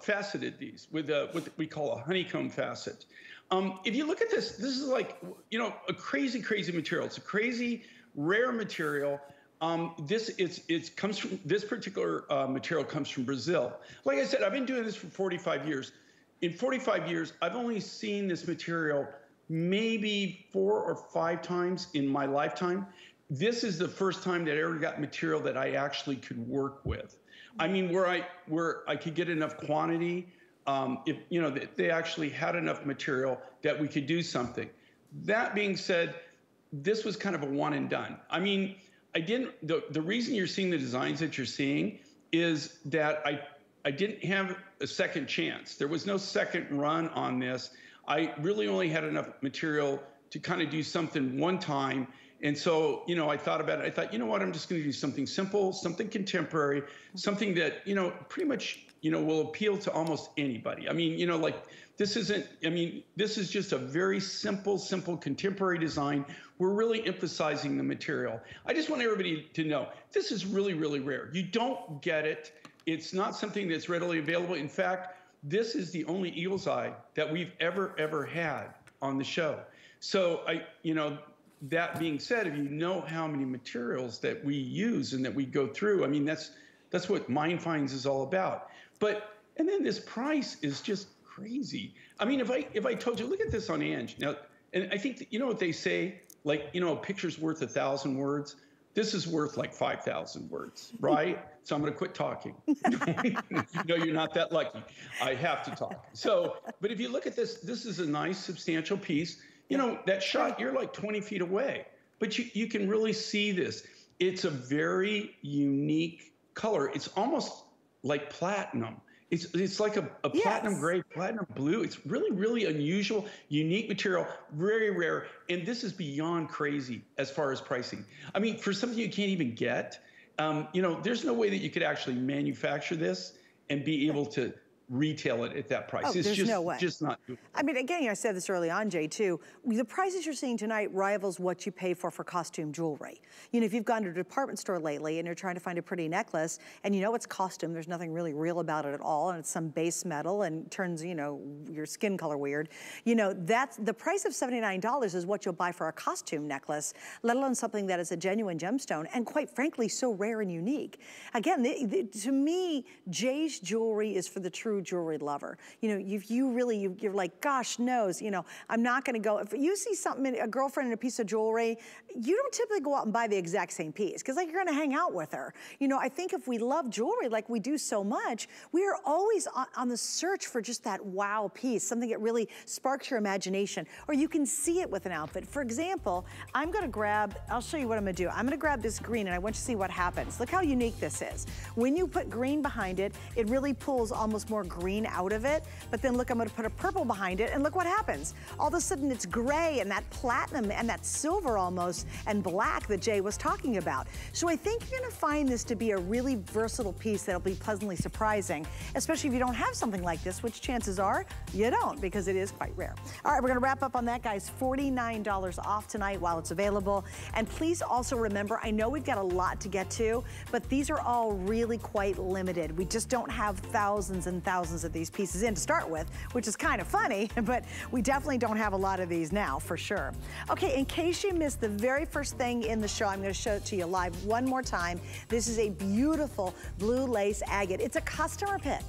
faceted these with what we call a honeycomb facet. If you look at this, this is like, you know, a crazy, crazy material. It's a crazy, rare material. This particular material comes from Brazil. Like I said, I've been doing this for 45 years. In 45 years, I've only seen this material maybe 4 or 5 times in my lifetime. This is the first time that I ever got material that I actually could work with. I mean, where I could get enough quantity if you know, they actually had enough material that we could do something. That being said, this was kind of a one and done. I mean, I didn't, the reason you're seeing the designs that you're seeing is that I didn't have a second chance. There was no second run on this. I really only had enough material to kind of do something one time. And so, you know, I thought about it. I thought, you know what, I'm just going to do something simple, something contemporary, something that, you know, pretty much, you know, will appeal to almost anybody. I mean, you know, like this isn't, I mean, this is just a very simple, contemporary design. We're really emphasizing the material. I just want everybody to know this is really, rare. You don't get it. It's not something that's readily available. In fact, this is the only eagle's eye that we've ever, had on the show. So I, you know, that being said, if you know how many materials that we use and that we go through, I mean, that's what Mine Finds is all about. But, and then this price is just crazy. I mean, if I told you, look at this on Ange. Now, and I think, that, you know what they say? Like, you know, a picture's worth 1,000 words. This is worth like 5,000 words, right? So I'm going to quit talking. No, you're not that lucky. I have to talk. So, but if you look at this, this is a nice, substantial piece. You know, that shot, you're like 20 feet away, but you can really see this. It's a very unique color. It's almost like platinum. It's like a yes. Platinum gray, platinum blue. It's really, unusual, unique material, very rare. And this is beyond crazy as far as pricing. I mean, for something you can't even get, you know, there's no way that you could actually manufacture this and be able to retail it at that price. Oh, it's just, no way. Just not doable. I mean, again, I said this early on, Jay, too. The prices you're seeing tonight rivals what you pay for costume jewelry. You know, if you've gone to a department store lately and you're trying to find a pretty necklace and you know it's costume, there's nothing really real about it at all, and it's some base metal and turns, you know, your skin color weird. You know, that's the price of $79 is what you'll buy for a costume necklace, let alone something that is a genuine gemstone and quite frankly, so rare and unique. Again, to me, Jay's jewelry is for the true jewelry lover. You know, you really, you're like, gosh knows, you know, I'm not going to go. If you see something, a girlfriend in a piece of jewelry, you don't typically go out and buy the exact same piece because like you're going to hang out with her. You know, I think if we love jewelry like we do so much, we are always on the search for just that wow piece, something that really sparks your imagination or you can see it with an outfit. For example, I'm going to grab, I'll show you what I'm going to do. I'm going to grab this green and I want you to see what happens. Look how unique this is. When you put green behind it, it really pulls almost more green out of it, but then look, I'm gonna put a purple behind it and look what happens. All of a sudden it's gray and that platinum and that silver almost and black that Jay was talking about. So I think you're gonna find this to be a really versatile piece that'll be pleasantly surprising, especially if you don't have something like this, which chances are you don't because it is quite rare. All right, we're gonna wrap up on that, guys. $49 off tonight while it's available. And please also remember, I know we've got a lot to get to, but these are all really quite limited. We just don't have thousands and thousands of these pieces in to start with, which is kind of funny, but we definitely don't have a lot of these now for sure. Okay, in case you missed the very first thing in the show, I'm going to show it to you live one more time. This is a beautiful blue lace agate. It's a customer pick.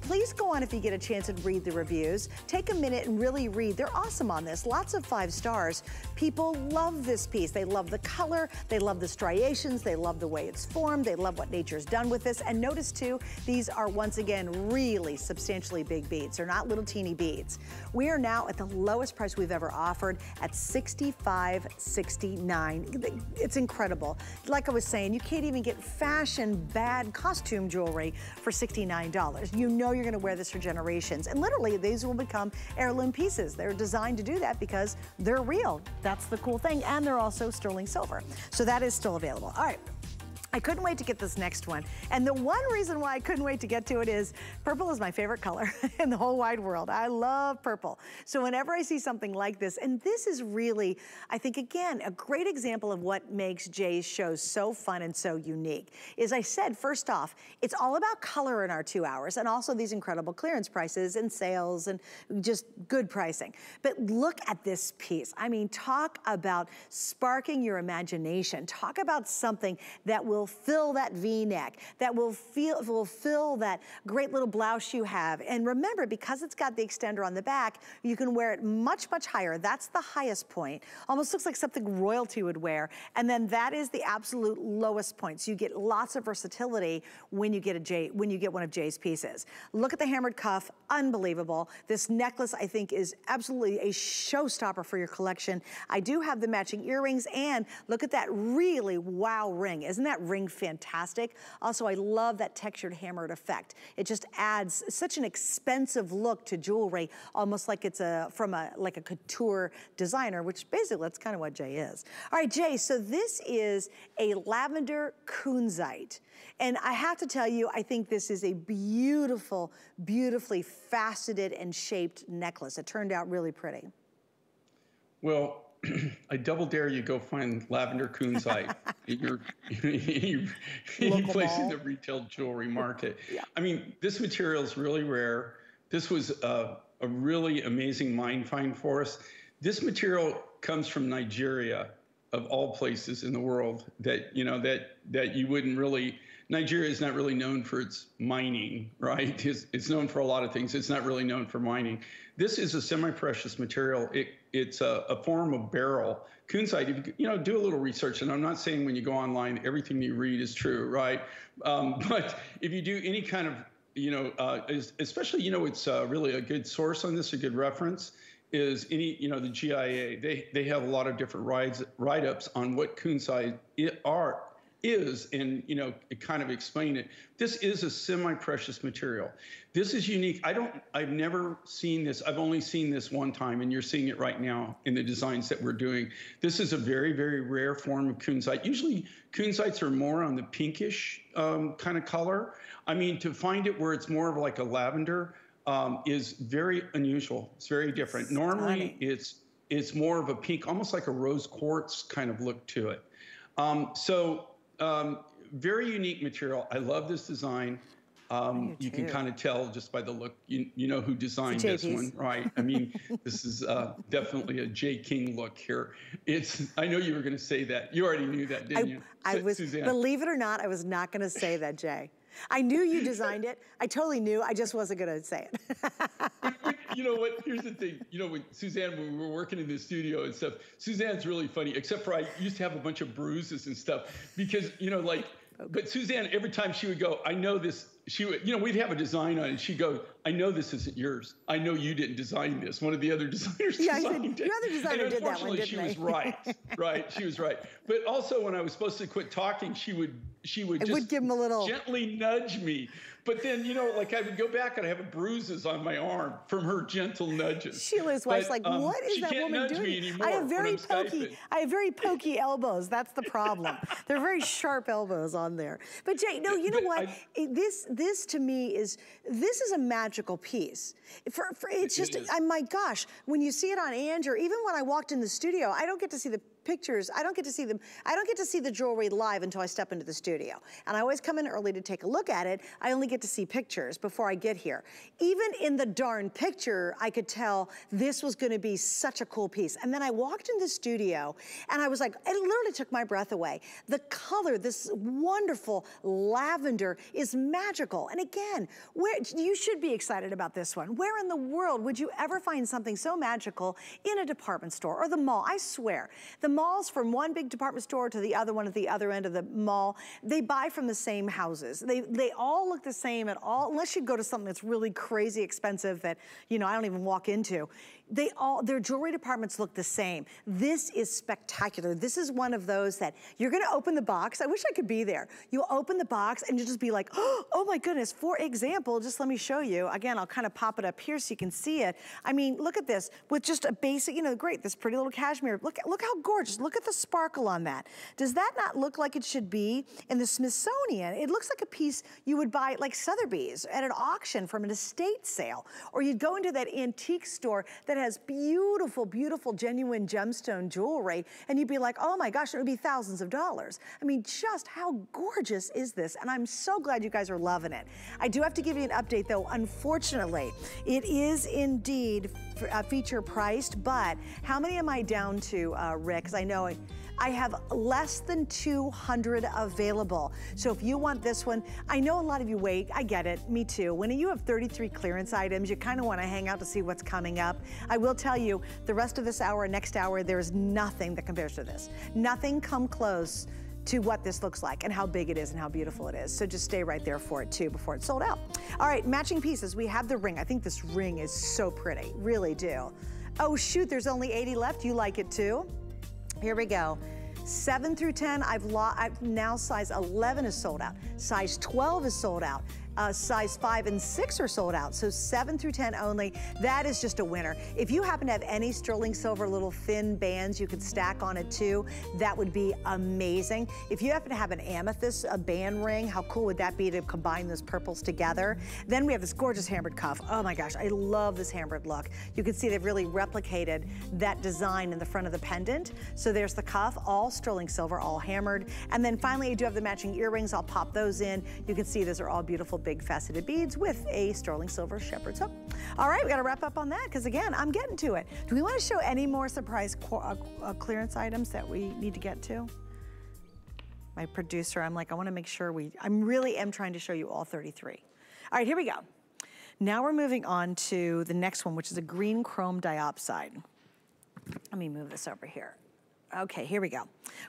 Please go on if you get a chance and read the reviews. Take a minute and really read. They're awesome on this. Lots of 5 stars. People love this piece. They love the color. They love the striations. They love the way it's formed. They love what nature's done with this. And notice too, these are once again really substantially big beads. They're not little teeny beads. We are now at the lowest price we've ever offered at $65.69. It's incredible. Like I was saying, you can't even get fashion bad costume jewelry for $69. You know you're gonna wear this for generations. And literally, these will become heirloom pieces. They're designed to do that because they're real. That's the cool thing. And they're also sterling silver. So that is still available. All right. I couldn't wait to get this next one. And the one reason why I couldn't wait to get to it is purple is my favorite color in the whole wide world. I love purple. So whenever I see something like this, and this is really, I think again, a great example of what makes Jay's show so fun and so unique. As I said, first off, it's all about color in our 2 hours and also these incredible clearance prices and sales and just good pricing. But look at this piece. I mean, talk about sparking your imagination. Talk about something that will will fill that V-neck, that will fill that great little blouse you have. And remember, because it's got the extender on the back, you can wear it much, much higher. That's the highest point. Almost looks like something royalty would wear. And then that is the absolute lowest point. So you get lots of versatility when you get one of Jay's pieces. Look at the hammered cuff, unbelievable. This necklace, I think, is absolutely a showstopper for your collection. I do have the matching earrings, and look at that really wow ring. Isn't that ring fantastic? Also, I love that textured hammered effect. It just adds such an expensive look to jewelry, almost like it's from a couture designer, which basically that's kind of what Jay is. All right, Jay, so this is a lavender kunzite. And I have to tell you, I think this is a beautiful, beautifully faceted and shaped necklace. It turned out really pretty. Well, I double dare you go find lavender kunzite in your place in the retail jewelry market. Yeah. I mean, this material is really rare. This was a really amazing mine find for us. This material comes from Nigeria, of all places in the world, that, you know, that you wouldn't really. Nigeria is not really known for its mining, right? It's known for a lot of things. It's not really known for mining. This is a semi-precious material. It's a form of beryl. Kunzite, you know, do a little research, and I'm not saying when you go online, everything you read is true, right? But if you do any kind of, you know, especially, you know, it's really a good source on this, a good reference, is any, you know, the GIA. They have a lot of different write-ups on what kunzite is, and, you know, kind of explain it. This is a semi-precious material. This is unique. I've never seen this. I've only seen this one time, and you're seeing it right now in the designs that we're doing. This is a very, very rare form of kunzite. Usually kunzites are more on the pinkish kind of color. I mean, to find it where it's more of like a lavender is very unusual. It's very different. Normally it's more of a pink, almost like a rose quartz kind of look to it. Very unique material. I love this design. You can kind of tell just by the look, you know who designed this one, right? I mean, this is definitely a Jay King look here. I know you were going to say that. You already knew that, didn't you? I was, Suzanne. Believe it or not, I was not going to say that, Jay. I knew you designed it. I totally knew. I just wasn't going to say it. You know what? Here's the thing. You know, when Suzanne, when we were working in the studio and stuff, Suzanne's really funny, except for I used to have a bunch of bruises and stuff because, you know, like, but Suzanne, every time she would go, I know this, she would, you know, we'd have a design on it. She'd go, I know this isn't yours. I know you didn't design this. One of the other designers designed it. Your other designer did that one, didn't they? She was right, right? She was right. But also when I was supposed to quit talking, she would give him a little gently nudge me. But then, you know, like I would go back and I have bruises on my arm from her gentle nudges. Sheila's wife's like, what is that woman doing? I have very pokey elbows. That's the problem. They're very sharp elbows on there. But Jay, no, you know what? This to me is, this is a magical piece. It's just, my gosh, when you see it on Ange, or even when I walked in the studio, I don't get to see the pictures. I don't get to see them. I don't get to see the jewelry live until I step into the studio. And I always come in early to take a look at it. I only get to see pictures before I get here. Even in the darn picture, I could tell this was going to be such a cool piece. And then I walked in the studio and I was like, it literally took my breath away. The color, this wonderful lavender, is magical. And again, you should be excited about this one. Where in the world would you ever find something so magical in a department store or the mall? I swear. The malls, from one big department store to the other one at the other end of the mall, they buy from the same houses. They all look the same at all, unless you go to something that's really crazy expensive that, you know, I don't even walk into. Their jewelry departments look the same. This is spectacular. This is one of those that you're gonna open the box. I wish I could be there. You'll open the box and you'll just be like, oh my goodness. For example, just let me show you. Again, I'll kind of pop it up here so you can see it. I mean, look at this with just a basic, you know, great, this pretty little cashmere. Look how gorgeous. Look at the sparkle on that. Does that not look like it should be in the Smithsonian? It looks like a piece you would buy like Sotheby's at an auction from an estate sale. Or you'd go into that antique store that has beautiful, beautiful, genuine gemstone jewelry, and you'd be like, oh my gosh, it would be thousands of dollars. I mean, just how gorgeous is this? And I'm so glad you guys are loving it. I do have to give you an update though. Unfortunately, it is indeed feature priced, but how many am I down to, Rick? Because I know I have less than 200 available. So if you want this one, I know a lot of you wait, I get it, me too. When you have 33 clearance items, you kind of want to hang out to see what's coming up. I will tell you, the rest of this hour, next hour, there's nothing that compares to this. Nothing come close to what this looks like and how big it is and how beautiful it is. So just stay right there for it too before it's sold out. All right, matching pieces. We have the ring. I think this ring is so pretty, really do. Oh shoot, there's only 80 left. You like it too? Here we go. 7 through 10, I've now size 11 is sold out. Size 12 is sold out. Size 5 and 6 are sold out, so 7 through 10 only. That is just a winner. If you happen to have any sterling silver little thin bands you could stack on it too, that would be amazing. If you happen to have an amethyst, a band ring, how cool would that be to combine those purples together? Then we have this gorgeous hammered cuff. Oh my gosh, I love this hammered look. You can see they've really replicated that design in the front of the pendant. So there's the cuff, all sterling silver, all hammered. And then finally, you do have the matching earrings. I'll pop those in. You can see those are all beautiful big faceted beads with a sterling silver shepherd's hook. All right, we got to wrap up on that because again, I'm getting to it. Do we want to show any more surprise clearance items that we need to get to? My producer, I'm like, I want to make sure I really am trying to show you all 33. All right, here we go. Now we're moving on to the next one, which is a green chrome diopside. Let me move this over here. Okay, here we go.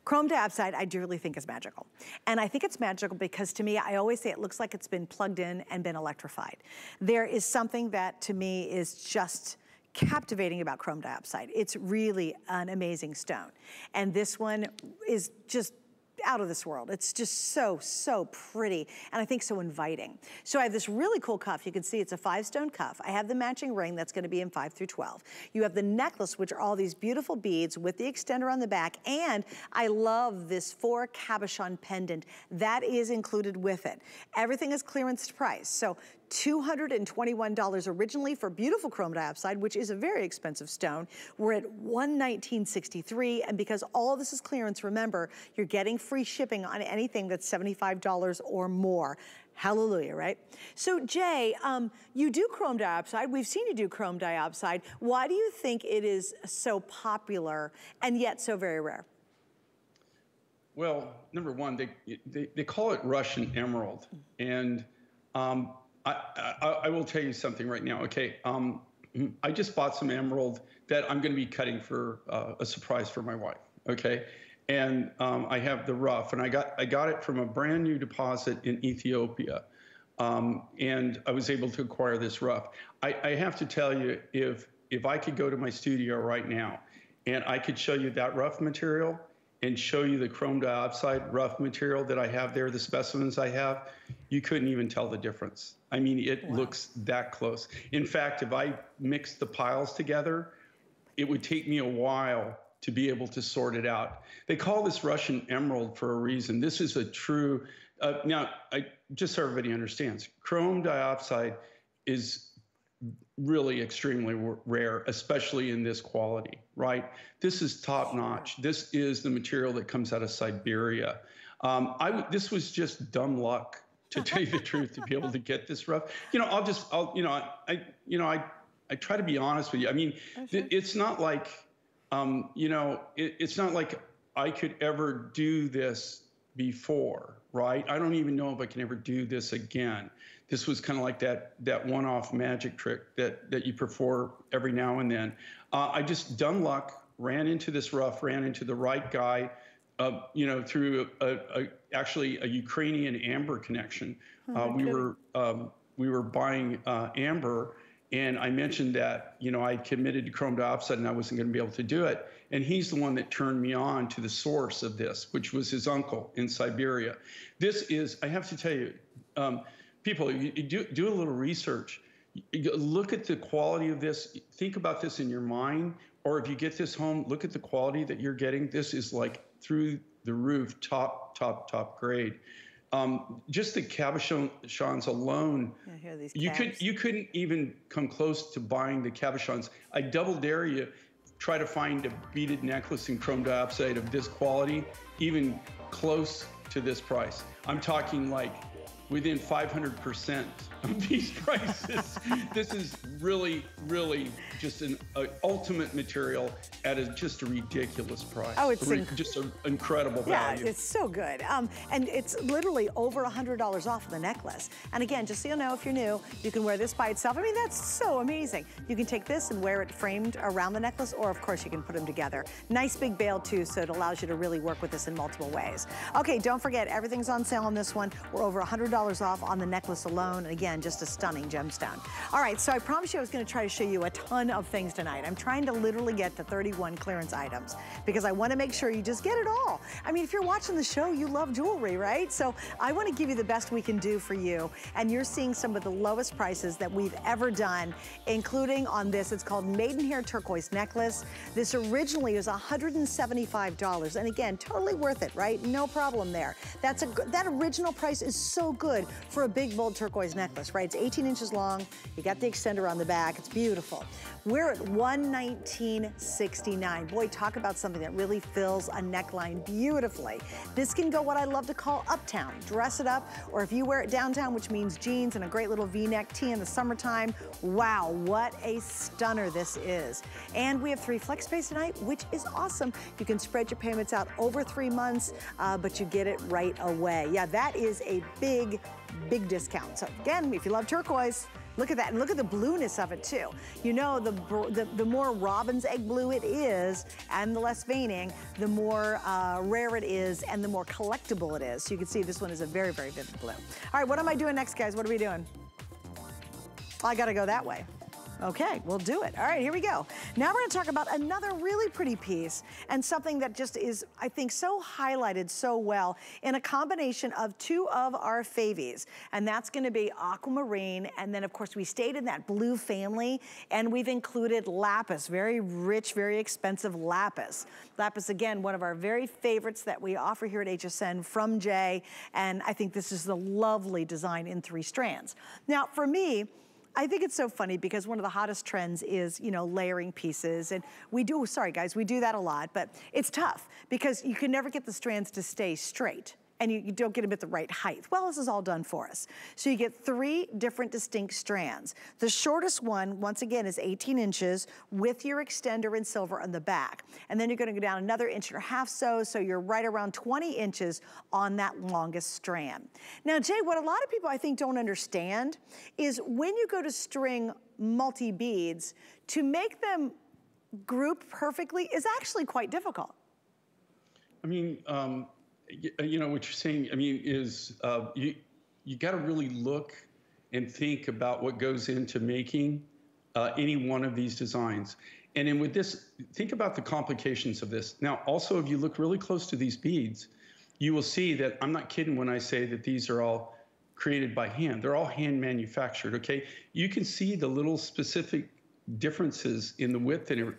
Chrome diopside, I do really think is magical. And I think it's magical because to me, I always say it looks like it's been plugged in and been electrified. There is something that to me is just captivating about chrome diopside. It's really an amazing stone. And this one is just out of this world. It's just so, so pretty and I think so inviting. So I have this really cool cuff. You can see it's a 5-stone cuff. I have the matching ring that's going to be in 5 through 12. You have the necklace, which are all these beautiful beads with the extender on the back, and I love this 4 cabochon pendant. That is included with it. Everything is clearance price. So $221 originally for beautiful chrome diopside, which is a very expensive stone. We're at $119.63, and because all this is clearance, remember, you're getting free shipping on anything that's $75 or more. Hallelujah, right? So Jay, you do chrome diopside. We've seen you do chrome diopside. Why do you think it is so popular and yet so very rare? Well, number one, they call it Russian emerald, and I will tell you something right now, okay? I just bought some emerald that I'm gonna be cutting for a surprise for my wife, okay? And I have the rough, and I got it from a brand new deposit in Ethiopia. And I was able to acquire this rough. I have to tell you, if I could go to my studio right now and I could show you that rough material and show you the chrome diopside rough material that I have there, the specimens I have, you couldn't even tell the difference. I mean, it looks that close. In fact, if I mixed the piles together, it would take me a while to be able to sort it out. They call this Russian emerald for a reason. This is a true, now, just so everybody understands, chrome diopside is really extremely rare, especially in this quality, right? This is top notch. This is the material that comes out of Siberia. This was just dumb luck, to tell you the truth, to be able to get this rough. You know, I try to be honest with you. I mean, it's not like, you know, it's not like I could ever do this before, right? I don't even know if I can ever do this again. This was kind of like that one-off magic trick that you perform every now and then. I just, dumb luck, ran into this rough, ran into the right guy, you know, through actually a Ukrainian amber connection. We were buying amber, and I mentioned that, you know, I committed to chrome diopside and I wasn't going to be able to do it. And he's the one that turned me on to the source of this, which was his uncle in Siberia. This is, I have to tell you, people, you do a little research. You look at the quality of this. Think about this in your mind. Or if you get this home, look at the quality that you're getting. This is like through the roof, top grade. Just the cabochons alone, I hear these you couldn't even come close to buying the cabochons. I double dare you, try to find a beaded necklace in chrome diopside of this quality, even close to this price. I'm talking like within 500% these prices. This is really, really just an ultimate material at just a ridiculous price. Oh, it's just an incredible value. Yeah, it's so good. And it's literally over $100 off the necklace. And again, just so you know, if you're new, you can wear this by itself. I mean, that's so amazing. You can take this and wear it framed around the necklace, or of course you can put them together. Nice big bail too, so it allows you to really work with this in multiple ways. Okay, don't forget, everything's on sale on this one. We're over $100 off on the necklace alone. And again, just a stunning gemstone. All right, so I promised you I was going to try to show you a ton of things tonight. I'm trying to literally get to 31 clearance items because I want to make sure you just get it all. I mean, if you're watching the show, you love jewelry, right? So I want to give you the best we can do for you. And you're seeing some of the lowest prices that we've ever done, including on this. It's called Maidenhair Turquoise Necklace. This originally is $175. And again, totally worth it, right? No problem there. That's that original price is so good for a big, bold turquoise necklace, right? It's 18 inches long. You got the extender on the back. It's beautiful. We're at $119.69. Boy, talk about something that really fills a neckline beautifully. This can go what I love to call uptown. Dress it up, or if you wear it downtown, which means jeans and a great little V-neck tee in the summertime. Wow, what a stunner this is. And we have three flex pays tonight, which is awesome. You can spread your payments out over 3 months, but you get it right away. Yeah, that is a big, big discount. So again, if you love turquoise, look at that, and look at the blueness of it too. You know, the more robin's egg blue it is, and the less veining, the more rare it is, and the more collectible it is. So you can see this one is a very, very vivid blue. All right, what am I doing next, guys? What are we doing? I gotta go that way. Okay, we'll do it. All right, here we go. Now we're going to talk about another really pretty piece and something that just is, I think, so highlighted so well in a combination of two of our favies. And that's going to be aquamarine. And then, of course, we stayed in that blue family and we've included lapis, very rich, very expensive lapis. Lapis, again, one of our very favorites that we offer here at HSN from Jay. And I think this is the lovely design in three strands. Now, for me, I think it's so funny because one of the hottest trends is, you know, layering pieces. And we do, sorry guys, we do that a lot, but it's tough because you can never get the strands to stay straight and you don't get them at the right height. Well, this is all done for us. So you get three different distinct strands. The shortest one, once again, is 18 inches with your extender in silver on the back. And then you're gonna go down another inch and a half so you're right around 20 inches on that longest strand. Now, Jay, what a lot of people I think don't understand is when you go to string multi-beads, to make them group perfectly is actually quite difficult. I mean, you know, what you're saying, I mean, is you got to really look and think about what goes into making any one of these designs. And then with this, think about the complications of this. Now, also, if you look really close to these beads, you will see that I'm not kidding when I say that these are all created by hand. They're all hand manufactured, okay? You can see the little specific differences in the width and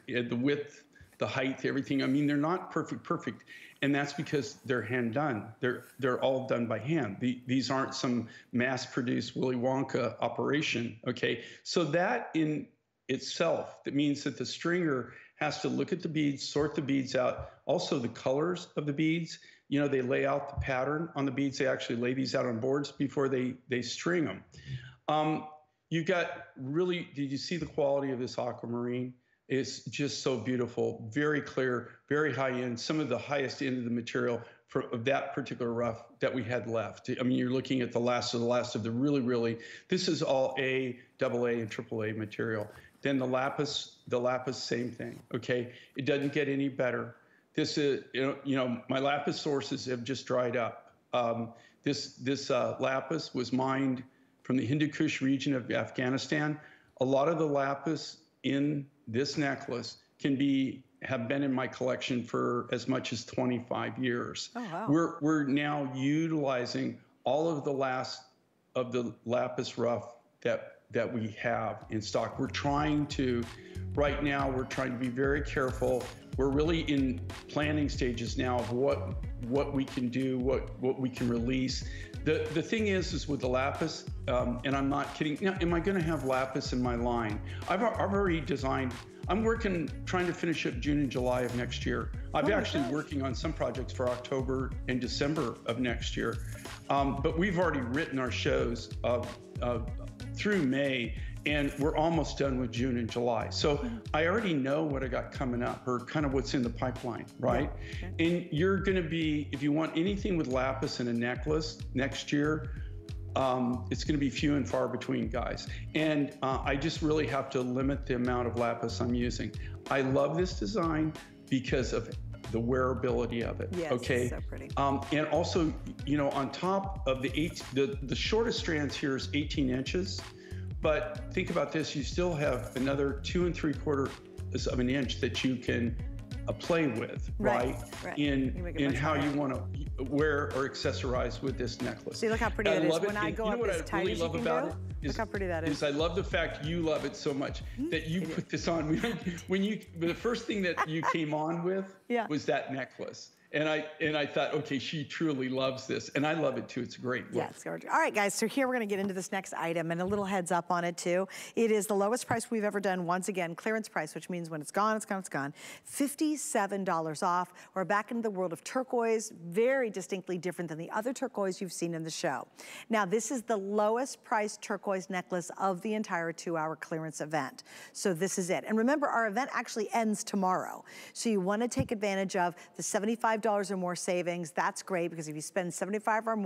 the height, everything. I mean, they're not perfect. And that's because they're hand done. They're all done by hand. These aren't some mass-produced Willy Wonka operation, okay? So that in itself, that means that the stringer has to look at the beads, sort the beads out, also the colors of the beads. You know, they lay out the pattern on the beads. They actually lay these out on boards before they string them. You've got really, did you see the quality of this aquamarine? It's just so beautiful, very clear, very high end, some of the highest end of the material of that particular rough that we had left. I mean, you're looking at the last of the last of the really, this is all A, AA, and AAA material. Then the lapis, same thing, okay? It doesn't get any better. This is, you know, my lapis sources have just dried up. This lapis was mined from the Hindukush region of Afghanistan. A lot of the lapis in this necklace have been in my collection for as much as 25 years. Oh, wow. We're now utilizing all of the last of the lapis rough that we have in stock. Right now we're trying to be very careful. We're really in planning stages now of what we can do, what we can release. The thing is with the lapis, and I'm not kidding, now, am I gonna have lapis in my line? I've already designed, I'm working, trying to finish up June and July of next year. I'm actually working on some projects for October and December of next year. But we've already written our shows through May, and we're almost done with June and July. So I already know what I got coming up, or kind of what's in the pipeline, right? Yeah. Okay. And you're gonna be, if you want anything with lapis and a necklace next year, it's gonna be few and far between, guys. And I just really have to limit the amount of lapis I'm using. I love this design because of the wearability of it. Yes, okay, it's so pretty. And also, you know, on top of the the shortest strands here is 18 inches. But think about this, you still have another 2 3/4 of an inch that you can play with, right? In how you want to wear or accessorize with this necklace. See, look how pretty it is. When I go up as tight as you can go, look how pretty that is. I love the fact you love it so much that you put this on. When you, the first thing that you came on with was that necklace. And I thought, okay, she truly loves this. And I love it too, it's a great look. Yeah, it's gorgeous. All right, guys, so here we're gonna get into this next item and a little heads up on it too. It is the lowest price we've ever done, once again, clearance price, which means when it's gone, it's gone, it's gone. $57 off. We're back into the world of turquoise, very distinctly different than the other turquoise you've seen in the show. Now, this is the lowest priced turquoise necklace of the entire 2-hour clearance event. So this is it. And remember, our event actually ends tomorrow. So you wanna take advantage of the $75 or more savings. That's great, because if you spend $75 or more,